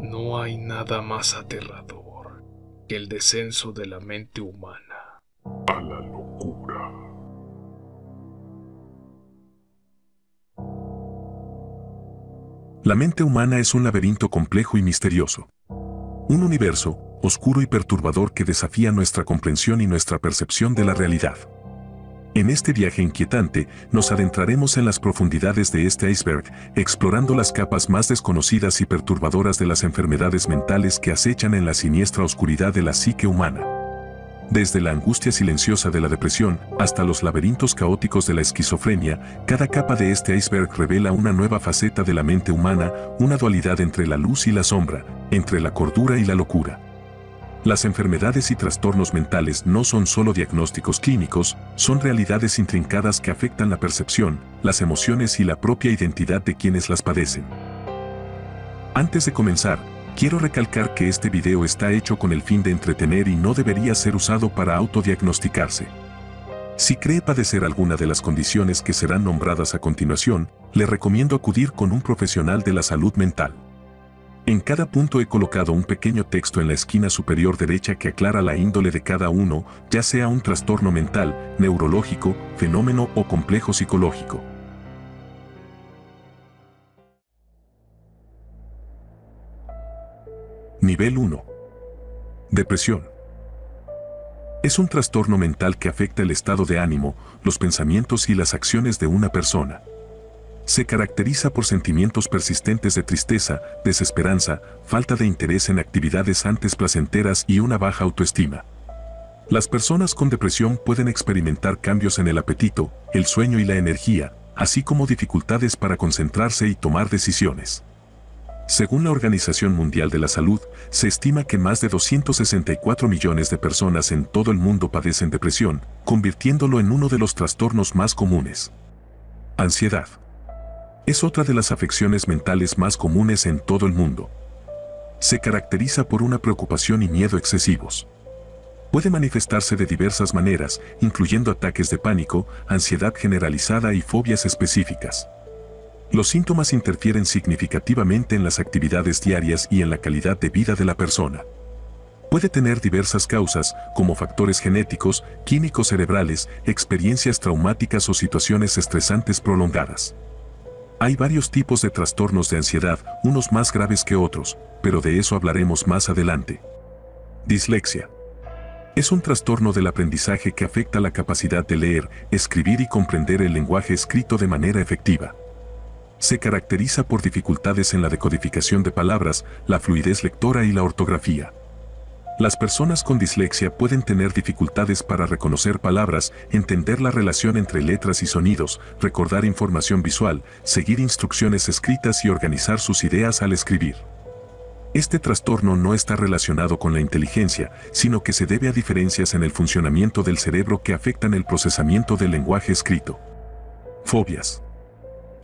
No hay nada más aterrador que el descenso de la mente humana a la locura. La mente humana es un laberinto complejo y misterioso. Un universo oscuro y perturbador que desafía nuestra comprensión y nuestra percepción de la realidad. En este viaje inquietante, nos adentraremos en las profundidades de este iceberg, explorando las capas más desconocidas y perturbadoras de las enfermedades mentales que acechan en la siniestra oscuridad de la psique humana. Desde la angustia silenciosa de la depresión hasta los laberintos caóticos de la esquizofrenia, cada capa de este iceberg revela una nueva faceta de la mente humana, una dualidad entre la luz y la sombra, entre la cordura y la locura. Las enfermedades y trastornos mentales no son solo diagnósticos clínicos, son realidades intrincadas que afectan la percepción, las emociones y la propia identidad de quienes las padecen. Antes de comenzar, quiero recalcar que este video está hecho con el fin de entretener y no debería ser usado para autodiagnosticarse. Si cree padecer alguna de las condiciones que serán nombradas a continuación, le recomiendo acudir con un profesional de la salud mental. En cada punto he colocado un pequeño texto en la esquina superior derecha que aclara la índole de cada uno, ya sea un trastorno mental, neurológico, fenómeno o complejo psicológico. Nivel 1. Depresión. Es un trastorno mental que afecta el estado de ánimo, los pensamientos y las acciones de una persona. Se caracteriza por sentimientos persistentes de tristeza, desesperanza, falta de interés en actividades antes placenteras y una baja autoestima. Las personas con depresión pueden experimentar cambios en el apetito, el sueño y la energía, así como dificultades para concentrarse y tomar decisiones. Según la Organización Mundial de la Salud, se estima que más de 264 millones de personas en todo el mundo padecen depresión, convirtiéndolo en uno de los trastornos más comunes. Ansiedad. Es otra de las afecciones mentales más comunes en todo el mundo. Se caracteriza por una preocupación y miedo excesivos. Puede manifestarse de diversas maneras, incluyendo ataques de pánico, ansiedad generalizada y fobias específicas. Los síntomas interfieren significativamente en las actividades diarias y en la calidad de vida de la persona. Puede tener diversas causas, como factores genéticos, químicos cerebrales, experiencias traumáticas o situaciones estresantes prolongadas. Hay varios tipos de trastornos de ansiedad, unos más graves que otros, pero de eso hablaremos más adelante. Dislexia. Es un trastorno del aprendizaje que afecta la capacidad de leer, escribir y comprender el lenguaje escrito de manera efectiva. Se caracteriza por dificultades en la decodificación de palabras, la fluidez lectora y la ortografía. Las personas con dislexia pueden tener dificultades para reconocer palabras, entender la relación entre letras y sonidos, recordar información visual, seguir instrucciones escritas y organizar sus ideas al escribir. Este trastorno no está relacionado con la inteligencia, sino que se debe a diferencias en el funcionamiento del cerebro que afectan el procesamiento del lenguaje escrito. Fobias.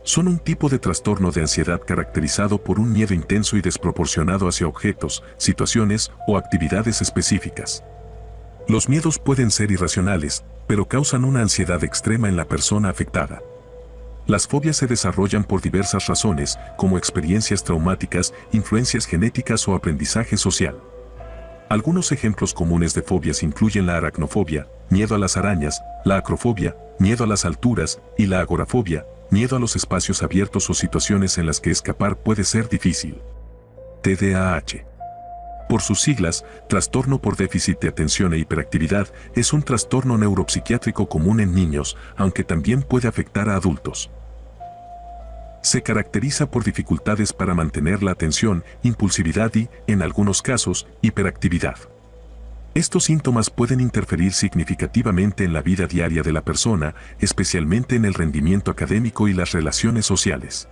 Son un tipo de trastorno de ansiedad caracterizado por un miedo intenso y desproporcionado hacia objetos, situaciones o actividades específicas. Los miedos pueden ser irracionales, pero causan una ansiedad extrema en la persona afectada. Las fobias se desarrollan por diversas razones, como experiencias traumáticas, influencias genéticas o aprendizaje social. Algunos ejemplos comunes de fobias incluyen la aracnofobia, miedo a las arañas, la acrofobia, miedo a las alturas y la agorafobia, miedo a los espacios abiertos o situaciones en las que escapar puede ser difícil. TDAH. Por sus siglas, Trastorno por déficit de atención e hiperactividad, es un trastorno neuropsiquiátrico común en niños, aunque también puede afectar a adultos. Se caracteriza por dificultades para mantener la atención, impulsividad y, en algunos casos, hiperactividad. Estos síntomas pueden interferir significativamente en la vida diaria de la persona, especialmente en el rendimiento académico y las relaciones sociales.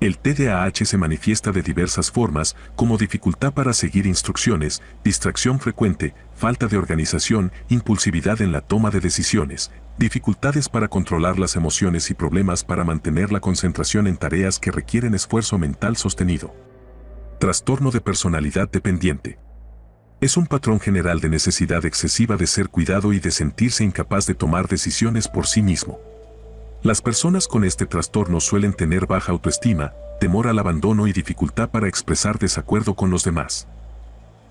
El TDAH se manifiesta de diversas formas, como dificultad para seguir instrucciones, distracción frecuente, falta de organización, impulsividad en la toma de decisiones, dificultades para controlar las emociones y problemas para mantener la concentración en tareas que requieren esfuerzo mental sostenido. Trastorno de personalidad dependiente. Es un patrón general de necesidad excesiva de ser cuidado y de sentirse incapaz de tomar decisiones por sí mismo. Las personas con este trastorno suelen tener baja autoestima, temor al abandono y dificultad para expresar desacuerdo con los demás.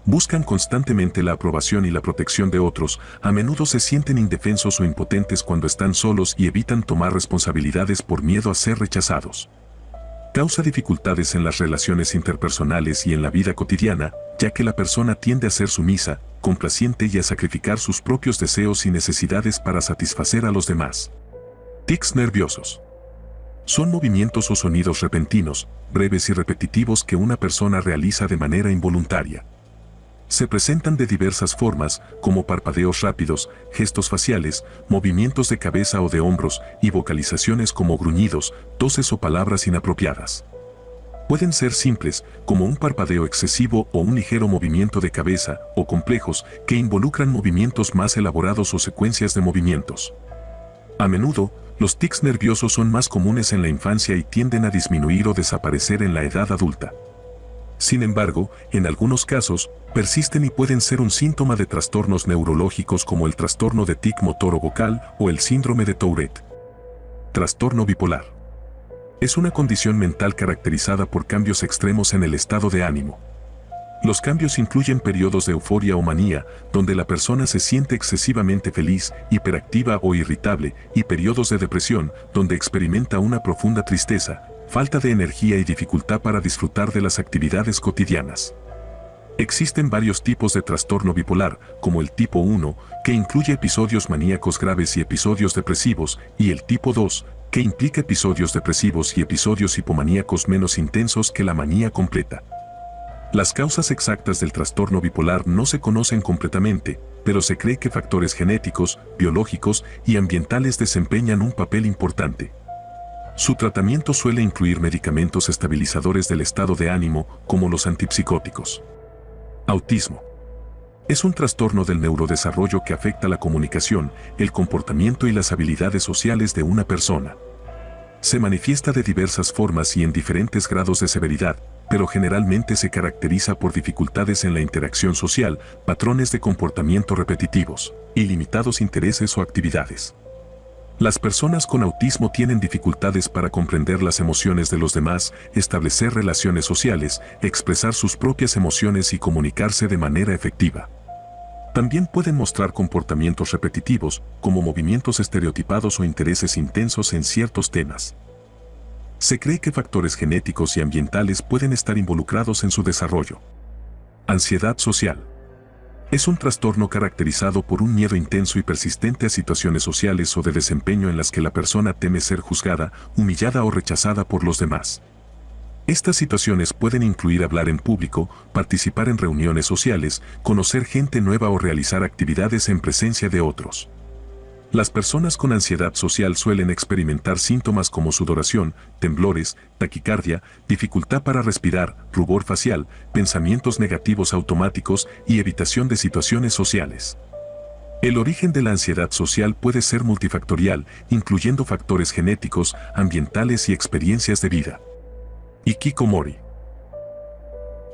Buscan constantemente la aprobación y la protección de otros, a menudo se sienten indefensos o impotentes cuando están solos y evitan tomar responsabilidades por miedo a ser rechazados. Causa dificultades en las relaciones interpersonales y en la vida cotidiana, ya que la persona tiende a ser sumisa, complaciente y a sacrificar sus propios deseos y necesidades para satisfacer a los demás. Tics nerviosos. Son movimientos o sonidos repentinos, breves y repetitivos que una persona realiza de manera involuntaria. Se presentan de diversas formas, como parpadeos rápidos, gestos faciales, movimientos de cabeza o de hombros, y vocalizaciones como gruñidos, toses o palabras inapropiadas. Pueden ser simples, como un parpadeo excesivo o un ligero movimiento de cabeza, o complejos, que involucran movimientos más elaborados o secuencias de movimientos. A menudo, los tics nerviosos son más comunes en la infancia y tienden a disminuir o desaparecer en la edad adulta. Sin embargo, en algunos casos, persisten y pueden ser un síntoma de trastornos neurológicos como el trastorno de tic motor o vocal o el síndrome de Tourette. Trastorno bipolar. Es una condición mental caracterizada por cambios extremos en el estado de ánimo. Los cambios incluyen periodos de euforia o manía, donde la persona se siente excesivamente feliz, hiperactiva o irritable, y periodos de depresión, donde experimenta una profunda tristeza, falta de energía y dificultad para disfrutar de las actividades cotidianas. Existen varios tipos de trastorno bipolar, como el tipo 1, que incluye episodios maníacos graves y episodios depresivos, y el tipo 2, que implica episodios depresivos y episodios hipomaníacos menos intensos que la manía completa. Las causas exactas del trastorno bipolar no se conocen completamente, pero se cree que factores genéticos, biológicos y ambientales desempeñan un papel importante. Su tratamiento suele incluir medicamentos estabilizadores del estado de ánimo, como los antipsicóticos. Autismo. Es un trastorno del neurodesarrollo que afecta la comunicación, el comportamiento y las habilidades sociales de una persona. Se manifiesta de diversas formas y en diferentes grados de severidad, pero generalmente se caracteriza por dificultades en la interacción social, patrones de comportamiento repetitivos, y limitados intereses o actividades. Las personas con autismo tienen dificultades para comprender las emociones de los demás, establecer relaciones sociales, expresar sus propias emociones y comunicarse de manera efectiva. También pueden mostrar comportamientos repetitivos, como movimientos estereotipados o intereses intensos en ciertos temas. Se cree que factores genéticos y ambientales pueden estar involucrados en su desarrollo. Ansiedad social. Es un trastorno caracterizado por un miedo intenso y persistente a situaciones sociales o de desempeño en las que la persona teme ser juzgada, humillada o rechazada por los demás. Estas situaciones pueden incluir hablar en público, participar en reuniones sociales, conocer gente nueva o realizar actividades en presencia de otros. Las personas con ansiedad social suelen experimentar síntomas como sudoración, temblores, taquicardia, dificultad para respirar, rubor facial, pensamientos negativos automáticos y evitación de situaciones sociales. El origen de la ansiedad social puede ser multifactorial, incluyendo factores genéticos, ambientales y experiencias de vida. Hikikomori.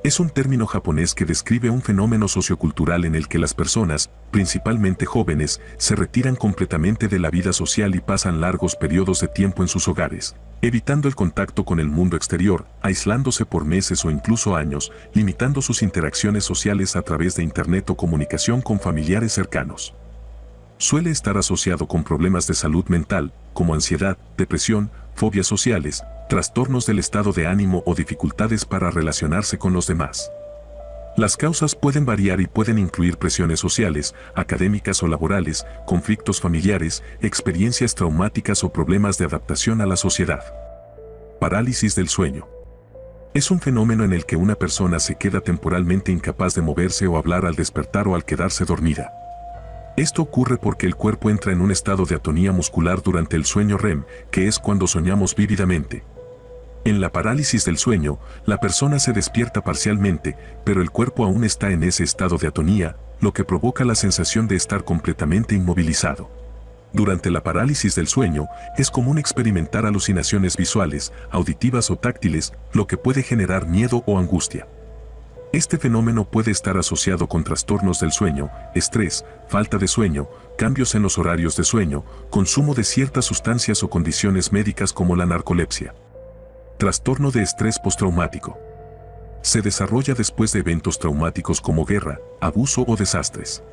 Es un término japonés que describe un fenómeno sociocultural en el que las personas, principalmente jóvenes, se retiran completamente de la vida social y pasan largos periodos de tiempo en sus hogares, evitando el contacto con el mundo exterior, aislándose por meses o incluso años, limitando sus interacciones sociales a través de internet o comunicación con familiares cercanos. Suele estar asociado con problemas de salud mental, como ansiedad, depresión, fobias sociales, trastornos del estado de ánimo o dificultades para relacionarse con los demás. Las causas pueden variar y pueden incluir presiones sociales, académicas o laborales, conflictos familiares, experiencias traumáticas o problemas de adaptación a la sociedad. Parálisis del sueño. Es un fenómeno en el que una persona se queda temporalmente incapaz de moverse o hablar al despertar o al quedarse dormida. Esto ocurre porque el cuerpo entra en un estado de atonía muscular durante el sueño REM, que es cuando soñamos vívidamente. En la parálisis del sueño, la persona se despierta parcialmente, pero el cuerpo aún está en ese estado de atonía, lo que provoca la sensación de estar completamente inmovilizado. Durante la parálisis del sueño, es común experimentar alucinaciones visuales, auditivas o táctiles, lo que puede generar miedo o angustia. Este fenómeno puede estar asociado con trastornos del sueño, estrés, falta de sueño, cambios en los horarios de sueño, consumo de ciertas sustancias o condiciones médicas como la narcolepsia. Trastorno de estrés postraumático. Se desarrolla después de eventos traumáticos como guerra, abuso o desastres.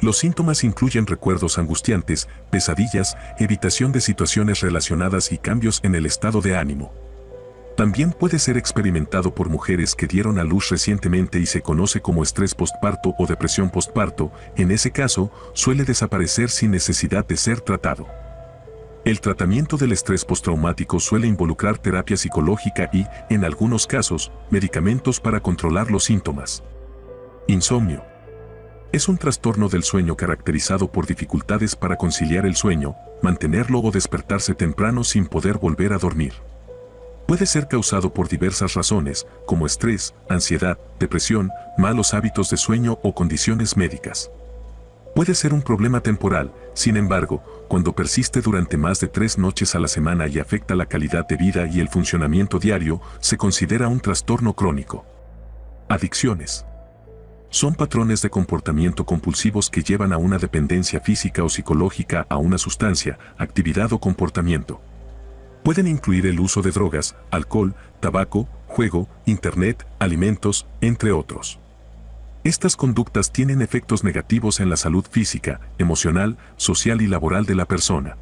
Los síntomas incluyen recuerdos angustiantes, pesadillas, evitación de situaciones relacionadas y cambios en el estado de ánimo. También puede ser experimentado por mujeres que dieron a luz recientemente y se conoce como estrés postparto o depresión postparto. En ese caso, suele desaparecer sin necesidad de ser tratado. El tratamiento del estrés postraumático suele involucrar terapia psicológica y, en algunos casos, medicamentos para controlar los síntomas. Insomnio. Es un trastorno del sueño caracterizado por dificultades para conciliar el sueño, mantenerlo o despertarse temprano sin poder volver a dormir. Puede ser causado por diversas razones, como estrés, ansiedad, depresión, malos hábitos de sueño o condiciones médicas. Puede ser un problema temporal, sin embargo, cuando persiste durante más de 3 noches a la semana y afecta la calidad de vida y el funcionamiento diario, se considera un trastorno crónico. Adicciones. Son patrones de comportamiento compulsivos que llevan a una dependencia física o psicológica a una sustancia, actividad o comportamiento. Pueden incluir el uso de drogas, alcohol, tabaco, juego, internet, alimentos, entre otros. Estas conductas tienen efectos negativos en la salud física, emocional, social y laboral de la persona.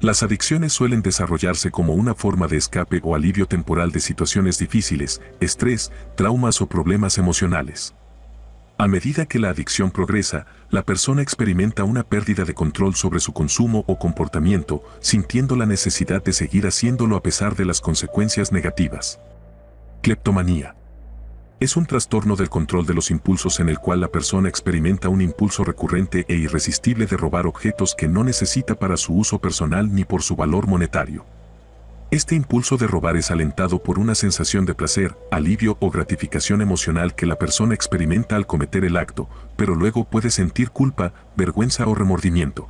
Las adicciones suelen desarrollarse como una forma de escape o alivio temporal de situaciones difíciles, estrés, traumas o problemas emocionales. A medida que la adicción progresa, la persona experimenta una pérdida de control sobre su consumo o comportamiento, sintiendo la necesidad de seguir haciéndolo a pesar de las consecuencias negativas. Cleptomanía. Es un trastorno del control de los impulsos en el cual la persona experimenta un impulso recurrente e irresistible de robar objetos que no necesita para su uso personal ni por su valor monetario. Este impulso de robar es alentado por una sensación de placer, alivio o gratificación emocional que la persona experimenta al cometer el acto, pero luego puede sentir culpa, vergüenza o remordimiento.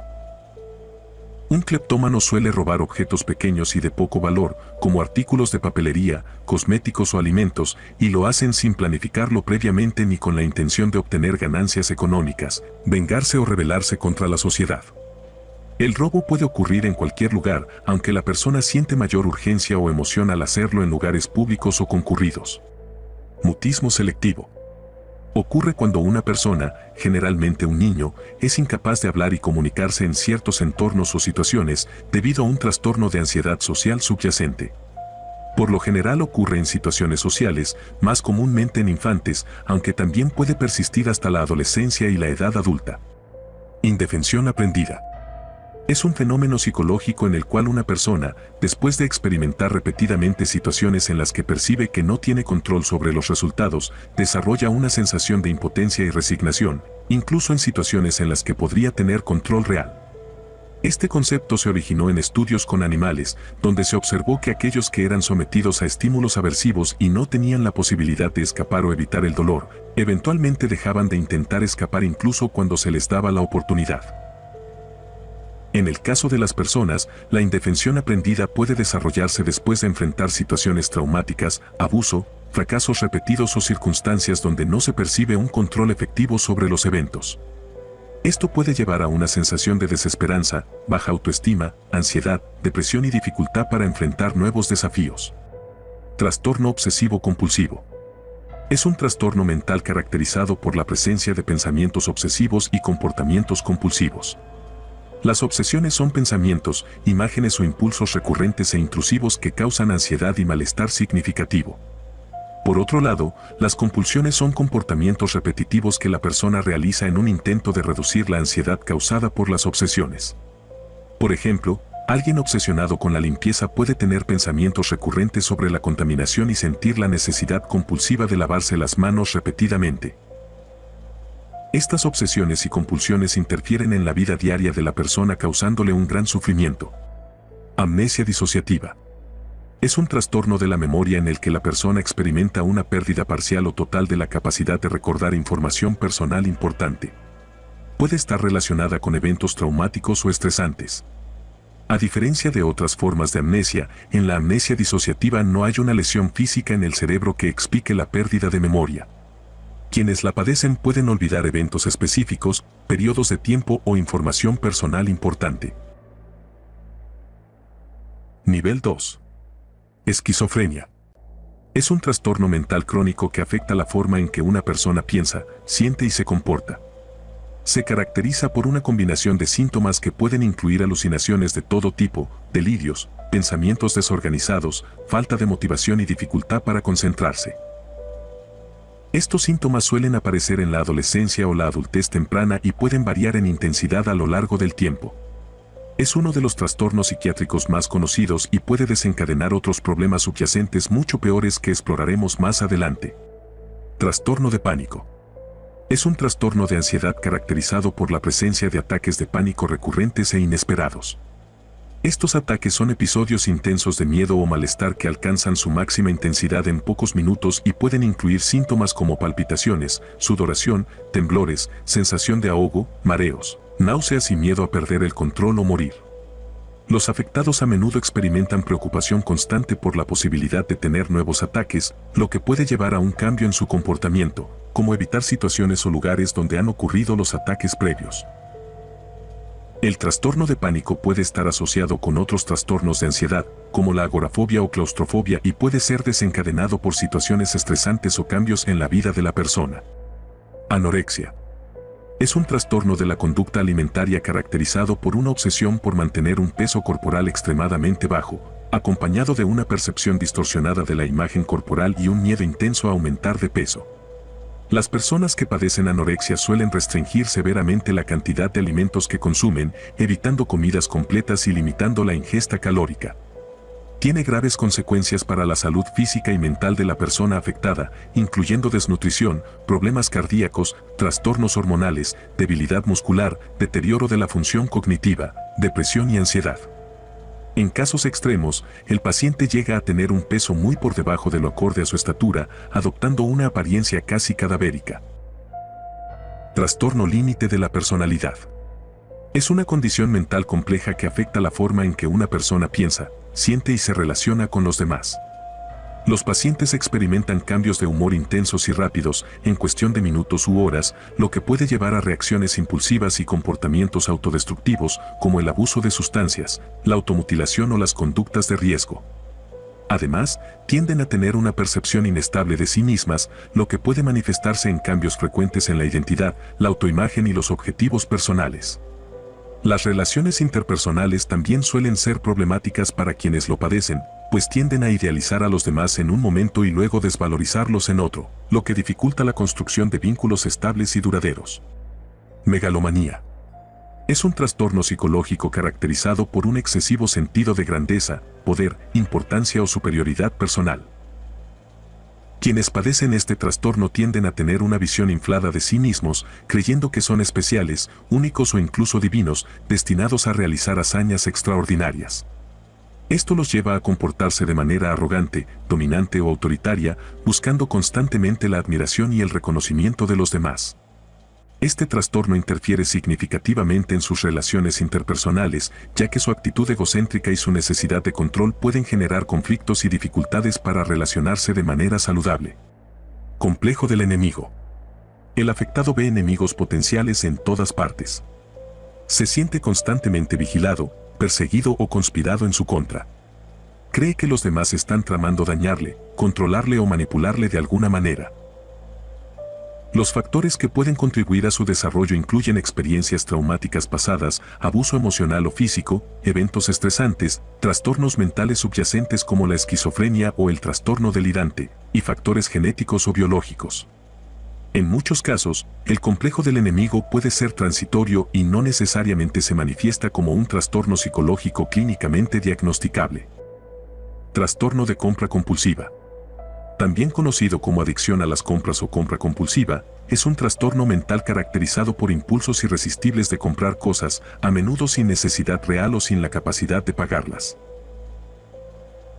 Un cleptómano suele robar objetos pequeños y de poco valor, como artículos de papelería, cosméticos o alimentos, y lo hacen sin planificarlo previamente ni con la intención de obtener ganancias económicas, vengarse o rebelarse contra la sociedad. El robo puede ocurrir en cualquier lugar, aunque la persona siente mayor urgencia o emoción al hacerlo en lugares públicos o concurridos. Mutismo selectivo. Ocurre cuando una persona, generalmente un niño, es incapaz de hablar y comunicarse en ciertos entornos o situaciones debido a un trastorno de ansiedad social subyacente. Por lo general ocurre en situaciones sociales, más comúnmente en infantes, aunque también puede persistir hasta la adolescencia y la edad adulta. Indefensión aprendida. Es un fenómeno psicológico en el cual una persona, después de experimentar repetidamente situaciones en las que percibe que no tiene control sobre los resultados, desarrolla una sensación de impotencia y resignación, incluso en situaciones en las que podría tener control real. Este concepto se originó en estudios con animales, donde se observó que aquellos que eran sometidos a estímulos aversivos y no tenían la posibilidad de escapar o evitar el dolor, eventualmente dejaban de intentar escapar incluso cuando se les daba la oportunidad. En el caso de las personas, la indefensión aprendida puede desarrollarse después de enfrentar situaciones traumáticas, abuso, fracasos repetidos o circunstancias donde no se percibe un control efectivo sobre los eventos. Esto puede llevar a una sensación de desesperanza, baja autoestima, ansiedad, depresión y dificultad para enfrentar nuevos desafíos. Trastorno obsesivo compulsivo. Es un trastorno mental caracterizado por la presencia de pensamientos obsesivos y comportamientos compulsivos. Las obsesiones son pensamientos, imágenes o impulsos recurrentes e intrusivos que causan ansiedad y malestar significativo. Por otro lado, las compulsiones son comportamientos repetitivos que la persona realiza en un intento de reducir la ansiedad causada por las obsesiones. Por ejemplo, alguien obsesionado con la limpieza puede tener pensamientos recurrentes sobre la contaminación y sentir la necesidad compulsiva de lavarse las manos repetidamente. Estas obsesiones y compulsiones interfieren en la vida diaria de la persona causándole un gran sufrimiento. Amnesia disociativa. Es un trastorno de la memoria en el que la persona experimenta una pérdida parcial o total de la capacidad de recordar información personal importante. Puede estar relacionada con eventos traumáticos o estresantes. A diferencia de otras formas de amnesia, en la amnesia disociativa no hay una lesión física en el cerebro que explique la pérdida de memoria. Quienes la padecen pueden olvidar eventos específicos, periodos de tiempo o información personal importante. Nivel 2. Esquizofrenia. Es un trastorno mental crónico que afecta la forma en que una persona piensa, siente y se comporta. Se caracteriza por una combinación de síntomas que pueden incluir alucinaciones de todo tipo, delirios, pensamientos desorganizados, falta de motivación y dificultad para concentrarse. Estos síntomas suelen aparecer en la adolescencia o la adultez temprana y pueden variar en intensidad a lo largo del tiempo. Es uno de los trastornos psiquiátricos más conocidos y puede desencadenar otros problemas subyacentes mucho peores que exploraremos más adelante. Trastorno de pánico. Es un trastorno de ansiedad caracterizado por la presencia de ataques de pánico recurrentes e inesperados. Estos ataques son episodios intensos de miedo o malestar que alcanzan su máxima intensidad en pocos minutos y pueden incluir síntomas como palpitaciones, sudoración, temblores, sensación de ahogo, mareos, náuseas y miedo a perder el control o morir. Los afectados a menudo experimentan preocupación constante por la posibilidad de tener nuevos ataques, lo que puede llevar a un cambio en su comportamiento, como evitar situaciones o lugares donde han ocurrido los ataques previos. El trastorno de pánico puede estar asociado con otros trastornos de ansiedad, como la agorafobia o claustrofobia, y puede ser desencadenado por situaciones estresantes o cambios en la vida de la persona. Anorexia. Es un trastorno de la conducta alimentaria caracterizado por una obsesión por mantener un peso corporal extremadamente bajo, acompañado de una percepción distorsionada de la imagen corporal y un miedo intenso a aumentar de peso. Las personas que padecen anorexia suelen restringir severamente la cantidad de alimentos que consumen, evitando comidas completas y limitando la ingesta calórica. Tiene graves consecuencias para la salud física y mental de la persona afectada, incluyendo desnutrición, problemas cardíacos, trastornos hormonales, debilidad muscular, deterioro de la función cognitiva, depresión y ansiedad. En casos extremos, el paciente llega a tener un peso muy por debajo de lo acorde a su estatura, adoptando una apariencia casi cadavérica. Trastorno límite de la personalidad. Es una condición mental compleja que afecta la forma en que una persona piensa, siente y se relaciona con los demás. Los pacientes experimentan cambios de humor intensos y rápidos, en cuestión de minutos u horas, lo que puede llevar a reacciones impulsivas y comportamientos autodestructivos, como el abuso de sustancias, la automutilación o las conductas de riesgo. Además, tienden a tener una percepción inestable de sí mismas, lo que puede manifestarse en cambios frecuentes en la identidad, la autoimagen y los objetivos personales. Las relaciones interpersonales también suelen ser problemáticas para quienes lo padecen, pues tienden a idealizar a los demás en un momento y luego desvalorizarlos en otro, lo que dificulta la construcción de vínculos estables y duraderos. Megalomanía. Es un trastorno psicológico caracterizado por un excesivo sentido de grandeza, poder, importancia o superioridad personal. Quienes padecen este trastorno tienden a tener una visión inflada de sí mismos, creyendo que son especiales, únicos o incluso divinos, destinados a realizar hazañas extraordinarias. Esto los lleva a comportarse de manera arrogante, dominante o autoritaria, buscando constantemente la admiración y el reconocimiento de los demás. Este trastorno interfiere significativamente en sus relaciones interpersonales, ya que su actitud egocéntrica y su necesidad de control pueden generar conflictos y dificultades para relacionarse de manera saludable. Complejo del enemigo. El afectado ve enemigos potenciales en todas partes. Se siente constantemente vigilado, perseguido o conspirado en su contra. Cree que los demás están tramando dañarle, controlarle o manipularle de alguna manera. Los factores que pueden contribuir a su desarrollo incluyen experiencias traumáticas pasadas, abuso emocional o físico, eventos estresantes, trastornos mentales subyacentes como la esquizofrenia o el trastorno delirante, y factores genéticos o biológicos. En muchos casos, el complejo del enemigo puede ser transitorio y no necesariamente se manifiesta como un trastorno psicológico clínicamente diagnosticable. Trastorno de compra compulsiva. También conocido como adicción a las compras o compra compulsiva, es un trastorno mental caracterizado por impulsos irresistibles de comprar cosas, a menudo sin necesidad real o sin la capacidad de pagarlas.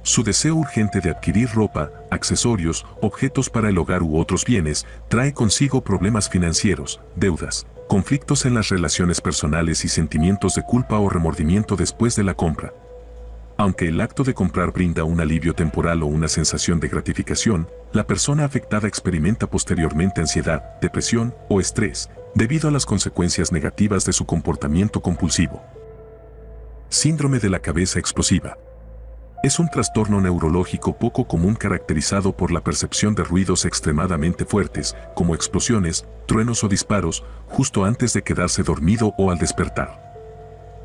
Su deseo urgente de adquirir ropa, accesorios, objetos para el hogar u otros bienes, trae consigo problemas financieros, deudas, conflictos en las relaciones personales y sentimientos de culpa o remordimiento después de la compra. Aunque el acto de comprar brinda un alivio temporal o una sensación de gratificación, la persona afectada experimenta posteriormente ansiedad, depresión o estrés, debido a las consecuencias negativas de su comportamiento compulsivo. Síndrome de la cabeza explosiva. Es un trastorno neurológico poco común caracterizado por la percepción de ruidos extremadamente fuertes, como explosiones, truenos o disparos, justo antes de quedarse dormido o al despertar.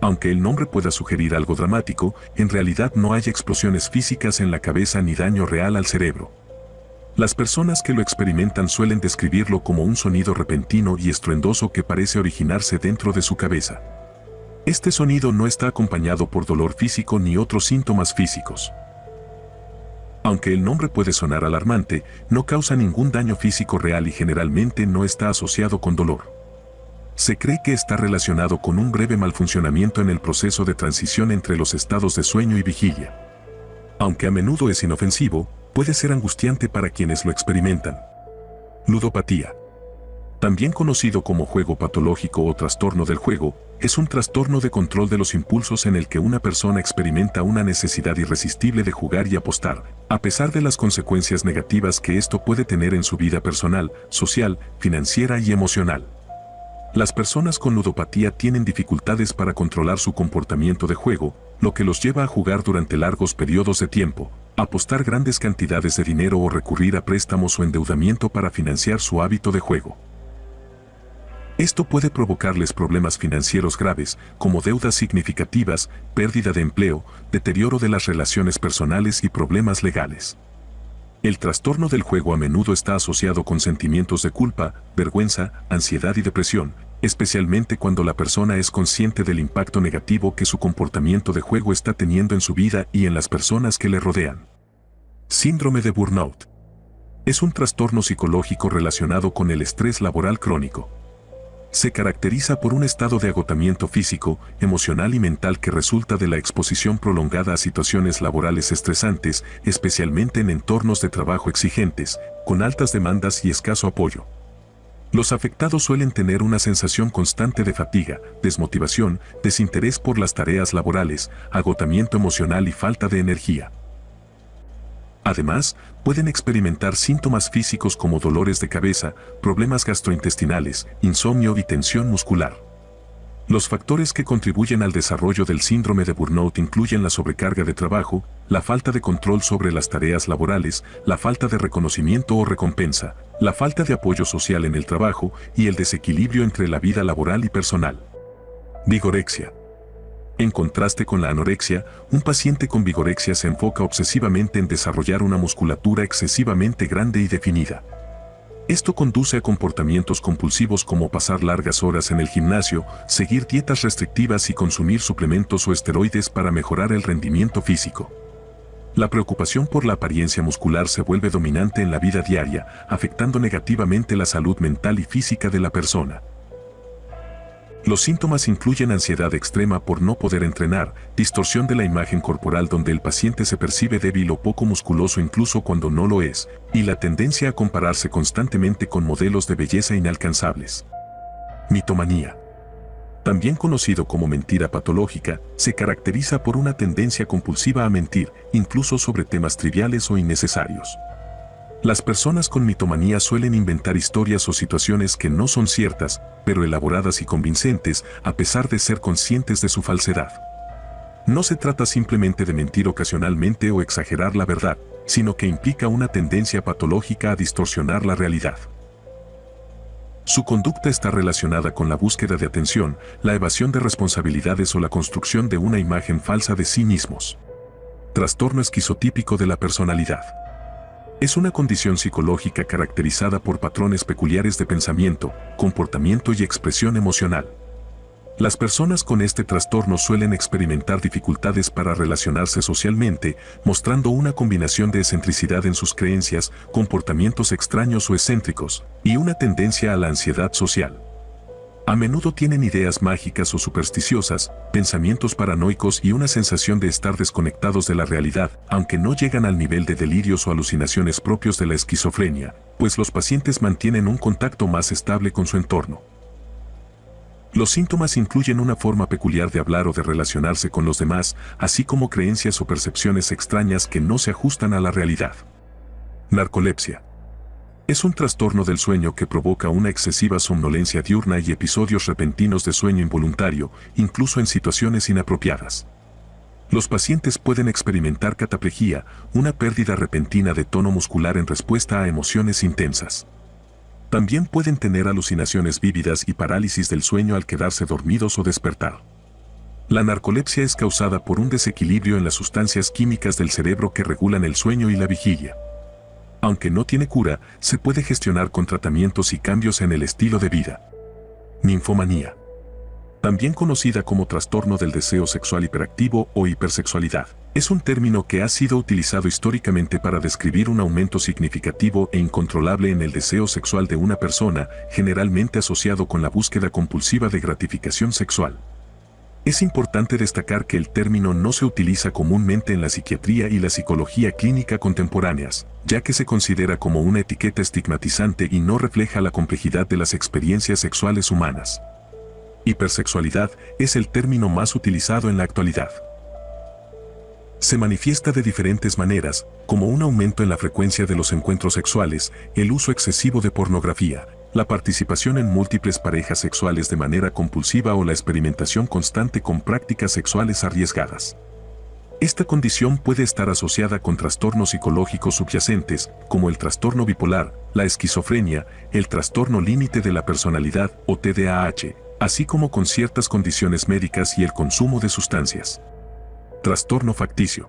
Aunque el nombre pueda sugerir algo dramático, en realidad no hay explosiones físicas en la cabeza ni daño real al cerebro. Las personas que lo experimentan suelen describirlo como un sonido repentino y estruendoso que parece originarse dentro de su cabeza. Este sonido no está acompañado por dolor físico ni otros síntomas físicos. Aunque el nombre puede sonar alarmante, no causa ningún daño físico real y generalmente no está asociado con dolor. Se cree que está relacionado con un breve malfuncionamiento en el proceso de transición entre los estados de sueño y vigilia. Aunque a menudo es inofensivo, puede ser angustiante para quienes lo experimentan. Ludopatía. También conocido como juego patológico o trastorno del juego, es un trastorno de control de los impulsos en el que una persona experimenta una necesidad irresistible de jugar y apostar, a pesar de las consecuencias negativas que esto puede tener en su vida personal, social, financiera y emocional. Las personas con ludopatía tienen dificultades para controlar su comportamiento de juego, lo que los lleva a jugar durante largos periodos de tiempo, apostar grandes cantidades de dinero o recurrir a préstamos o endeudamiento para financiar su hábito de juego. Esto puede provocarles problemas financieros graves, como deudas significativas, pérdida de empleo, deterioro de las relaciones personales y problemas legales. El trastorno del juego a menudo está asociado con sentimientos de culpa, vergüenza, ansiedad y depresión, especialmente cuando la persona es consciente del impacto negativo que su comportamiento de juego está teniendo en su vida y en las personas que le rodean. Síndrome de Burnout. Es un trastorno psicológico relacionado con el estrés laboral crónico. Se caracteriza por un estado de agotamiento físico, emocional y mental que resulta de la exposición prolongada a situaciones laborales estresantes, especialmente en entornos de trabajo exigentes, con altas demandas y escaso apoyo. Los afectados suelen tener una sensación constante de fatiga, desmotivación, desinterés por las tareas laborales, agotamiento emocional y falta de energía. Además, pueden experimentar síntomas físicos como dolores de cabeza, problemas gastrointestinales, insomnio y tensión muscular. Los factores que contribuyen al desarrollo del síndrome de burnout incluyen la sobrecarga de trabajo, la falta de control sobre las tareas laborales, la falta de reconocimiento o recompensa, la falta de apoyo social en el trabajo y el desequilibrio entre la vida laboral y personal. Vigorexia. En contraste con la anorexia, un paciente con vigorexia se enfoca obsesivamente en desarrollar una musculatura excesivamente grande y definida. Esto conduce a comportamientos compulsivos como pasar largas horas en el gimnasio, seguir dietas restrictivas y consumir suplementos o esteroides para mejorar el rendimiento físico. La preocupación por la apariencia muscular se vuelve dominante en la vida diaria, afectando negativamente la salud mental y física de la persona. Los síntomas incluyen ansiedad extrema por no poder entrenar, distorsión de la imagen corporal donde el paciente se percibe débil o poco musculoso incluso cuando no lo es, y la tendencia a compararse constantemente con modelos de belleza inalcanzables. Mitomanía. También conocido como mentira patológica, se caracteriza por una tendencia compulsiva a mentir, incluso sobre temas triviales o innecesarios. Las personas con mitomanía suelen inventar historias o situaciones que no son ciertas, pero elaboradas y convincentes, a pesar de ser conscientes de su falsedad. No se trata simplemente de mentir ocasionalmente o exagerar la verdad, sino que implica una tendencia patológica a distorsionar la realidad. Su conducta está relacionada con la búsqueda de atención, la evasión de responsabilidades o la construcción de una imagen falsa de sí mismos. Trastorno esquizotípico de la personalidad. Es una condición psicológica caracterizada por patrones peculiares de pensamiento, comportamiento y expresión emocional. Las personas con este trastorno suelen experimentar dificultades para relacionarse socialmente, mostrando una combinación de excentricidad en sus creencias, comportamientos extraños o excéntricos, y una tendencia a la ansiedad social. A menudo tienen ideas mágicas o supersticiosas, pensamientos paranoicos y una sensación de estar desconectados de la realidad, aunque no llegan al nivel de delirios o alucinaciones propios de la esquizofrenia, pues los pacientes mantienen un contacto más estable con su entorno. Los síntomas incluyen una forma peculiar de hablar o de relacionarse con los demás, así como creencias o percepciones extrañas que no se ajustan a la realidad. Narcolepsia. Es un trastorno del sueño que provoca una excesiva somnolencia diurna y episodios repentinos de sueño involuntario, incluso en situaciones inapropiadas. Los pacientes pueden experimentar cataplejía, una pérdida repentina de tono muscular en respuesta a emociones intensas. También pueden tener alucinaciones vívidas y parálisis del sueño al quedarse dormidos o despertar. La narcolepsia es causada por un desequilibrio en las sustancias químicas del cerebro que regulan el sueño y la vigilia. Aunque no tiene cura, se puede gestionar con tratamientos y cambios en el estilo de vida. Ninfomanía. También conocida como trastorno del deseo sexual hiperactivo o hipersexualidad, es un término que ha sido utilizado históricamente para describir un aumento significativo e incontrolable en el deseo sexual de una persona, generalmente asociado con la búsqueda compulsiva de gratificación sexual. Es importante destacar que el término no se utiliza comúnmente en la psiquiatría y la psicología clínica contemporáneas, ya que se considera como una etiqueta estigmatizante y no refleja la complejidad de las experiencias sexuales humanas. Hipersexualidad es el término más utilizado en la actualidad. Se manifiesta de diferentes maneras, como un aumento en la frecuencia de los encuentros sexuales, el uso excesivo de pornografía, la participación en múltiples parejas sexuales de manera compulsiva o la experimentación constante con prácticas sexuales arriesgadas. Esta condición puede estar asociada con trastornos psicológicos subyacentes, como el trastorno bipolar, la esquizofrenia, el trastorno límite de la personalidad o TDAH, así como con ciertas condiciones médicas y el consumo de sustancias. Trastorno facticio.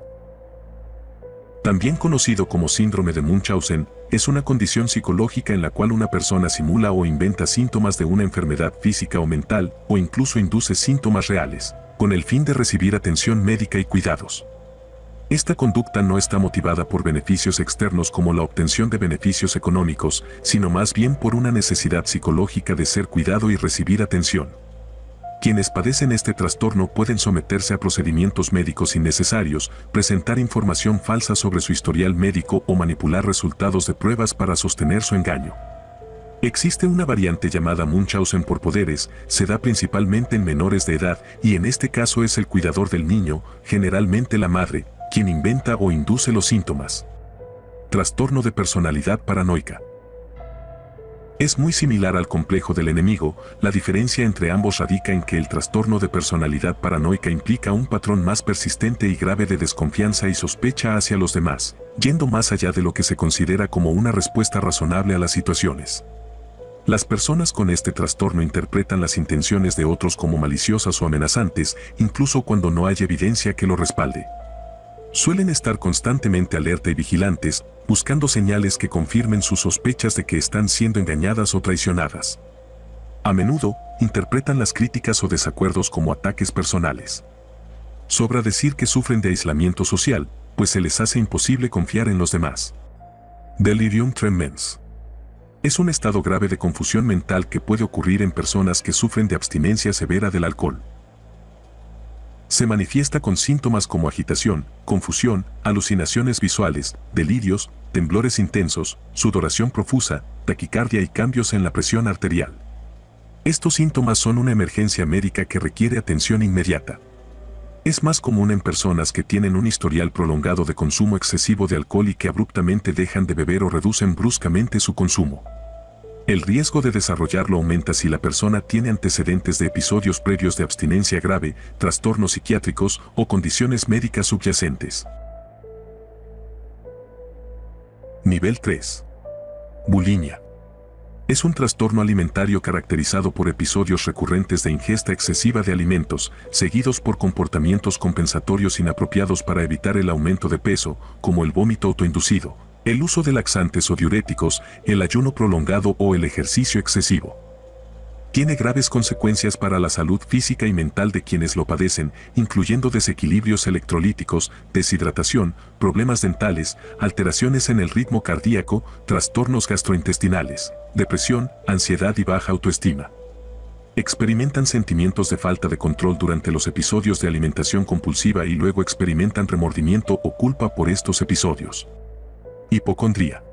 También conocido como síndrome de Munchausen, es una condición psicológica en la cual una persona simula o inventa síntomas de una enfermedad física o mental, o incluso induce síntomas reales, con el fin de recibir atención médica y cuidados. Esta conducta no está motivada por beneficios externos como la obtención de beneficios económicos, sino más bien por una necesidad psicológica de ser cuidado y recibir atención. Quienes padecen este trastorno pueden someterse a procedimientos médicos innecesarios, presentar información falsa sobre su historial médico o manipular resultados de pruebas para sostener su engaño. Existe una variante llamada Munchausen por poderes, se da principalmente en menores de edad y en este caso es el cuidador del niño, generalmente la madre, quien inventa o induce los síntomas. Trastorno de personalidad paranoica. Es muy similar al complejo del enemigo, la diferencia entre ambos radica en que el trastorno de personalidad paranoica implica un patrón más persistente y grave de desconfianza y sospecha hacia los demás, yendo más allá de lo que se considera como una respuesta razonable a las situaciones. Las personas con este trastorno interpretan las intenciones de otros como maliciosas o amenazantes, incluso cuando no hay evidencia que lo respalde. Suelen estar constantemente alerta y vigilantes, buscando señales que confirmen sus sospechas de que están siendo engañadas o traicionadas. A menudo, interpretan las críticas o desacuerdos como ataques personales. Sobra decir que sufren de aislamiento social, pues se les hace imposible confiar en los demás. Delirium tremens. Es un estado grave de confusión mental que puede ocurrir en personas que sufren de abstinencia severa del alcohol. Se manifiesta con síntomas como agitación, confusión, alucinaciones visuales, delirios, temblores intensos, sudoración profusa, taquicardia y cambios en la presión arterial. Estos síntomas son una emergencia médica que requiere atención inmediata. Es más común en personas que tienen un historial prolongado de consumo excesivo de alcohol y que abruptamente dejan de beber o reducen bruscamente su consumo. El riesgo de desarrollarlo aumenta si la persona tiene antecedentes de episodios previos de abstinencia grave, trastornos psiquiátricos o condiciones médicas subyacentes. Nivel 3. Bulimia. Es un trastorno alimentario caracterizado por episodios recurrentes de ingesta excesiva de alimentos, seguidos por comportamientos compensatorios inapropiados para evitar el aumento de peso, como el vómito autoinducido, el uso de laxantes o diuréticos, el ayuno prolongado o el ejercicio excesivo. Tiene graves consecuencias para la salud física y mental de quienes lo padecen, incluyendo desequilibrios electrolíticos, deshidratación, problemas dentales, alteraciones en el ritmo cardíaco, trastornos gastrointestinales, depresión, ansiedad y baja autoestima. Experimentan sentimientos de falta de control durante los episodios de alimentación compulsiva y luego experimentan remordimiento o culpa por estos episodios. Hipocondría.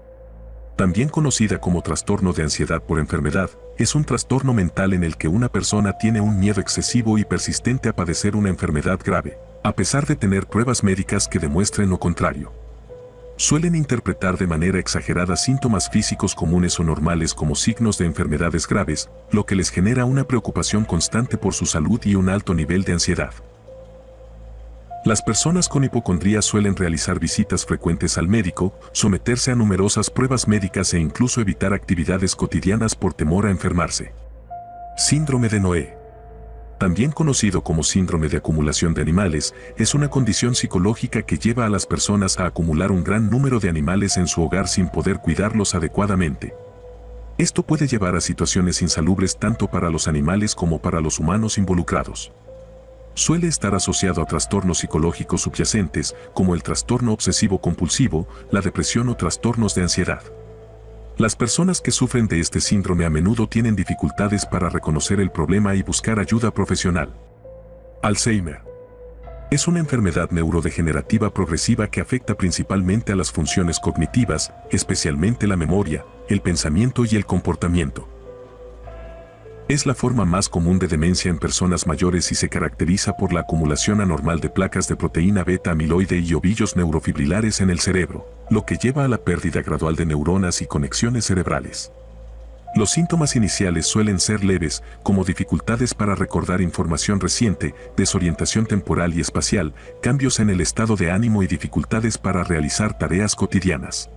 también conocida como trastorno de ansiedad por enfermedad, es un trastorno mental en el que una persona tiene un miedo excesivo y persistente a padecer una enfermedad grave, a pesar de tener pruebas médicas que demuestren lo contrario. Suelen interpretar de manera exagerada síntomas físicos comunes o normales como signos de enfermedades graves, lo que les genera una preocupación constante por su salud y un alto nivel de ansiedad. Las personas con hipocondría suelen realizar visitas frecuentes al médico, someterse a numerosas pruebas médicas e incluso evitar actividades cotidianas por temor a enfermarse. Síndrome de Noé, también conocido como síndrome de acumulación de animales, es una condición psicológica que lleva a las personas a acumular un gran número de animales en su hogar sin poder cuidarlos adecuadamente. Esto puede llevar a situaciones insalubres tanto para los animales como para los humanos involucrados. Suele estar asociado a trastornos psicológicos subyacentes, como el trastorno obsesivo compulsivo, la depresión o trastornos de ansiedad. Las personas que sufren de este síndrome a menudo tienen dificultades para reconocer el problema y buscar ayuda profesional. Alzheimer. Es una enfermedad neurodegenerativa progresiva que afecta principalmente a las funciones cognitivas, especialmente la memoria, el pensamiento y el comportamiento. Es la forma más común de demencia en personas mayores y se caracteriza por la acumulación anormal de placas de proteína beta-amiloide y ovillos neurofibrilares en el cerebro, lo que lleva a la pérdida gradual de neuronas y conexiones cerebrales. Los síntomas iniciales suelen ser leves, como dificultades para recordar información reciente, desorientación temporal y espacial, cambios en el estado de ánimo y dificultades para realizar tareas cotidianas.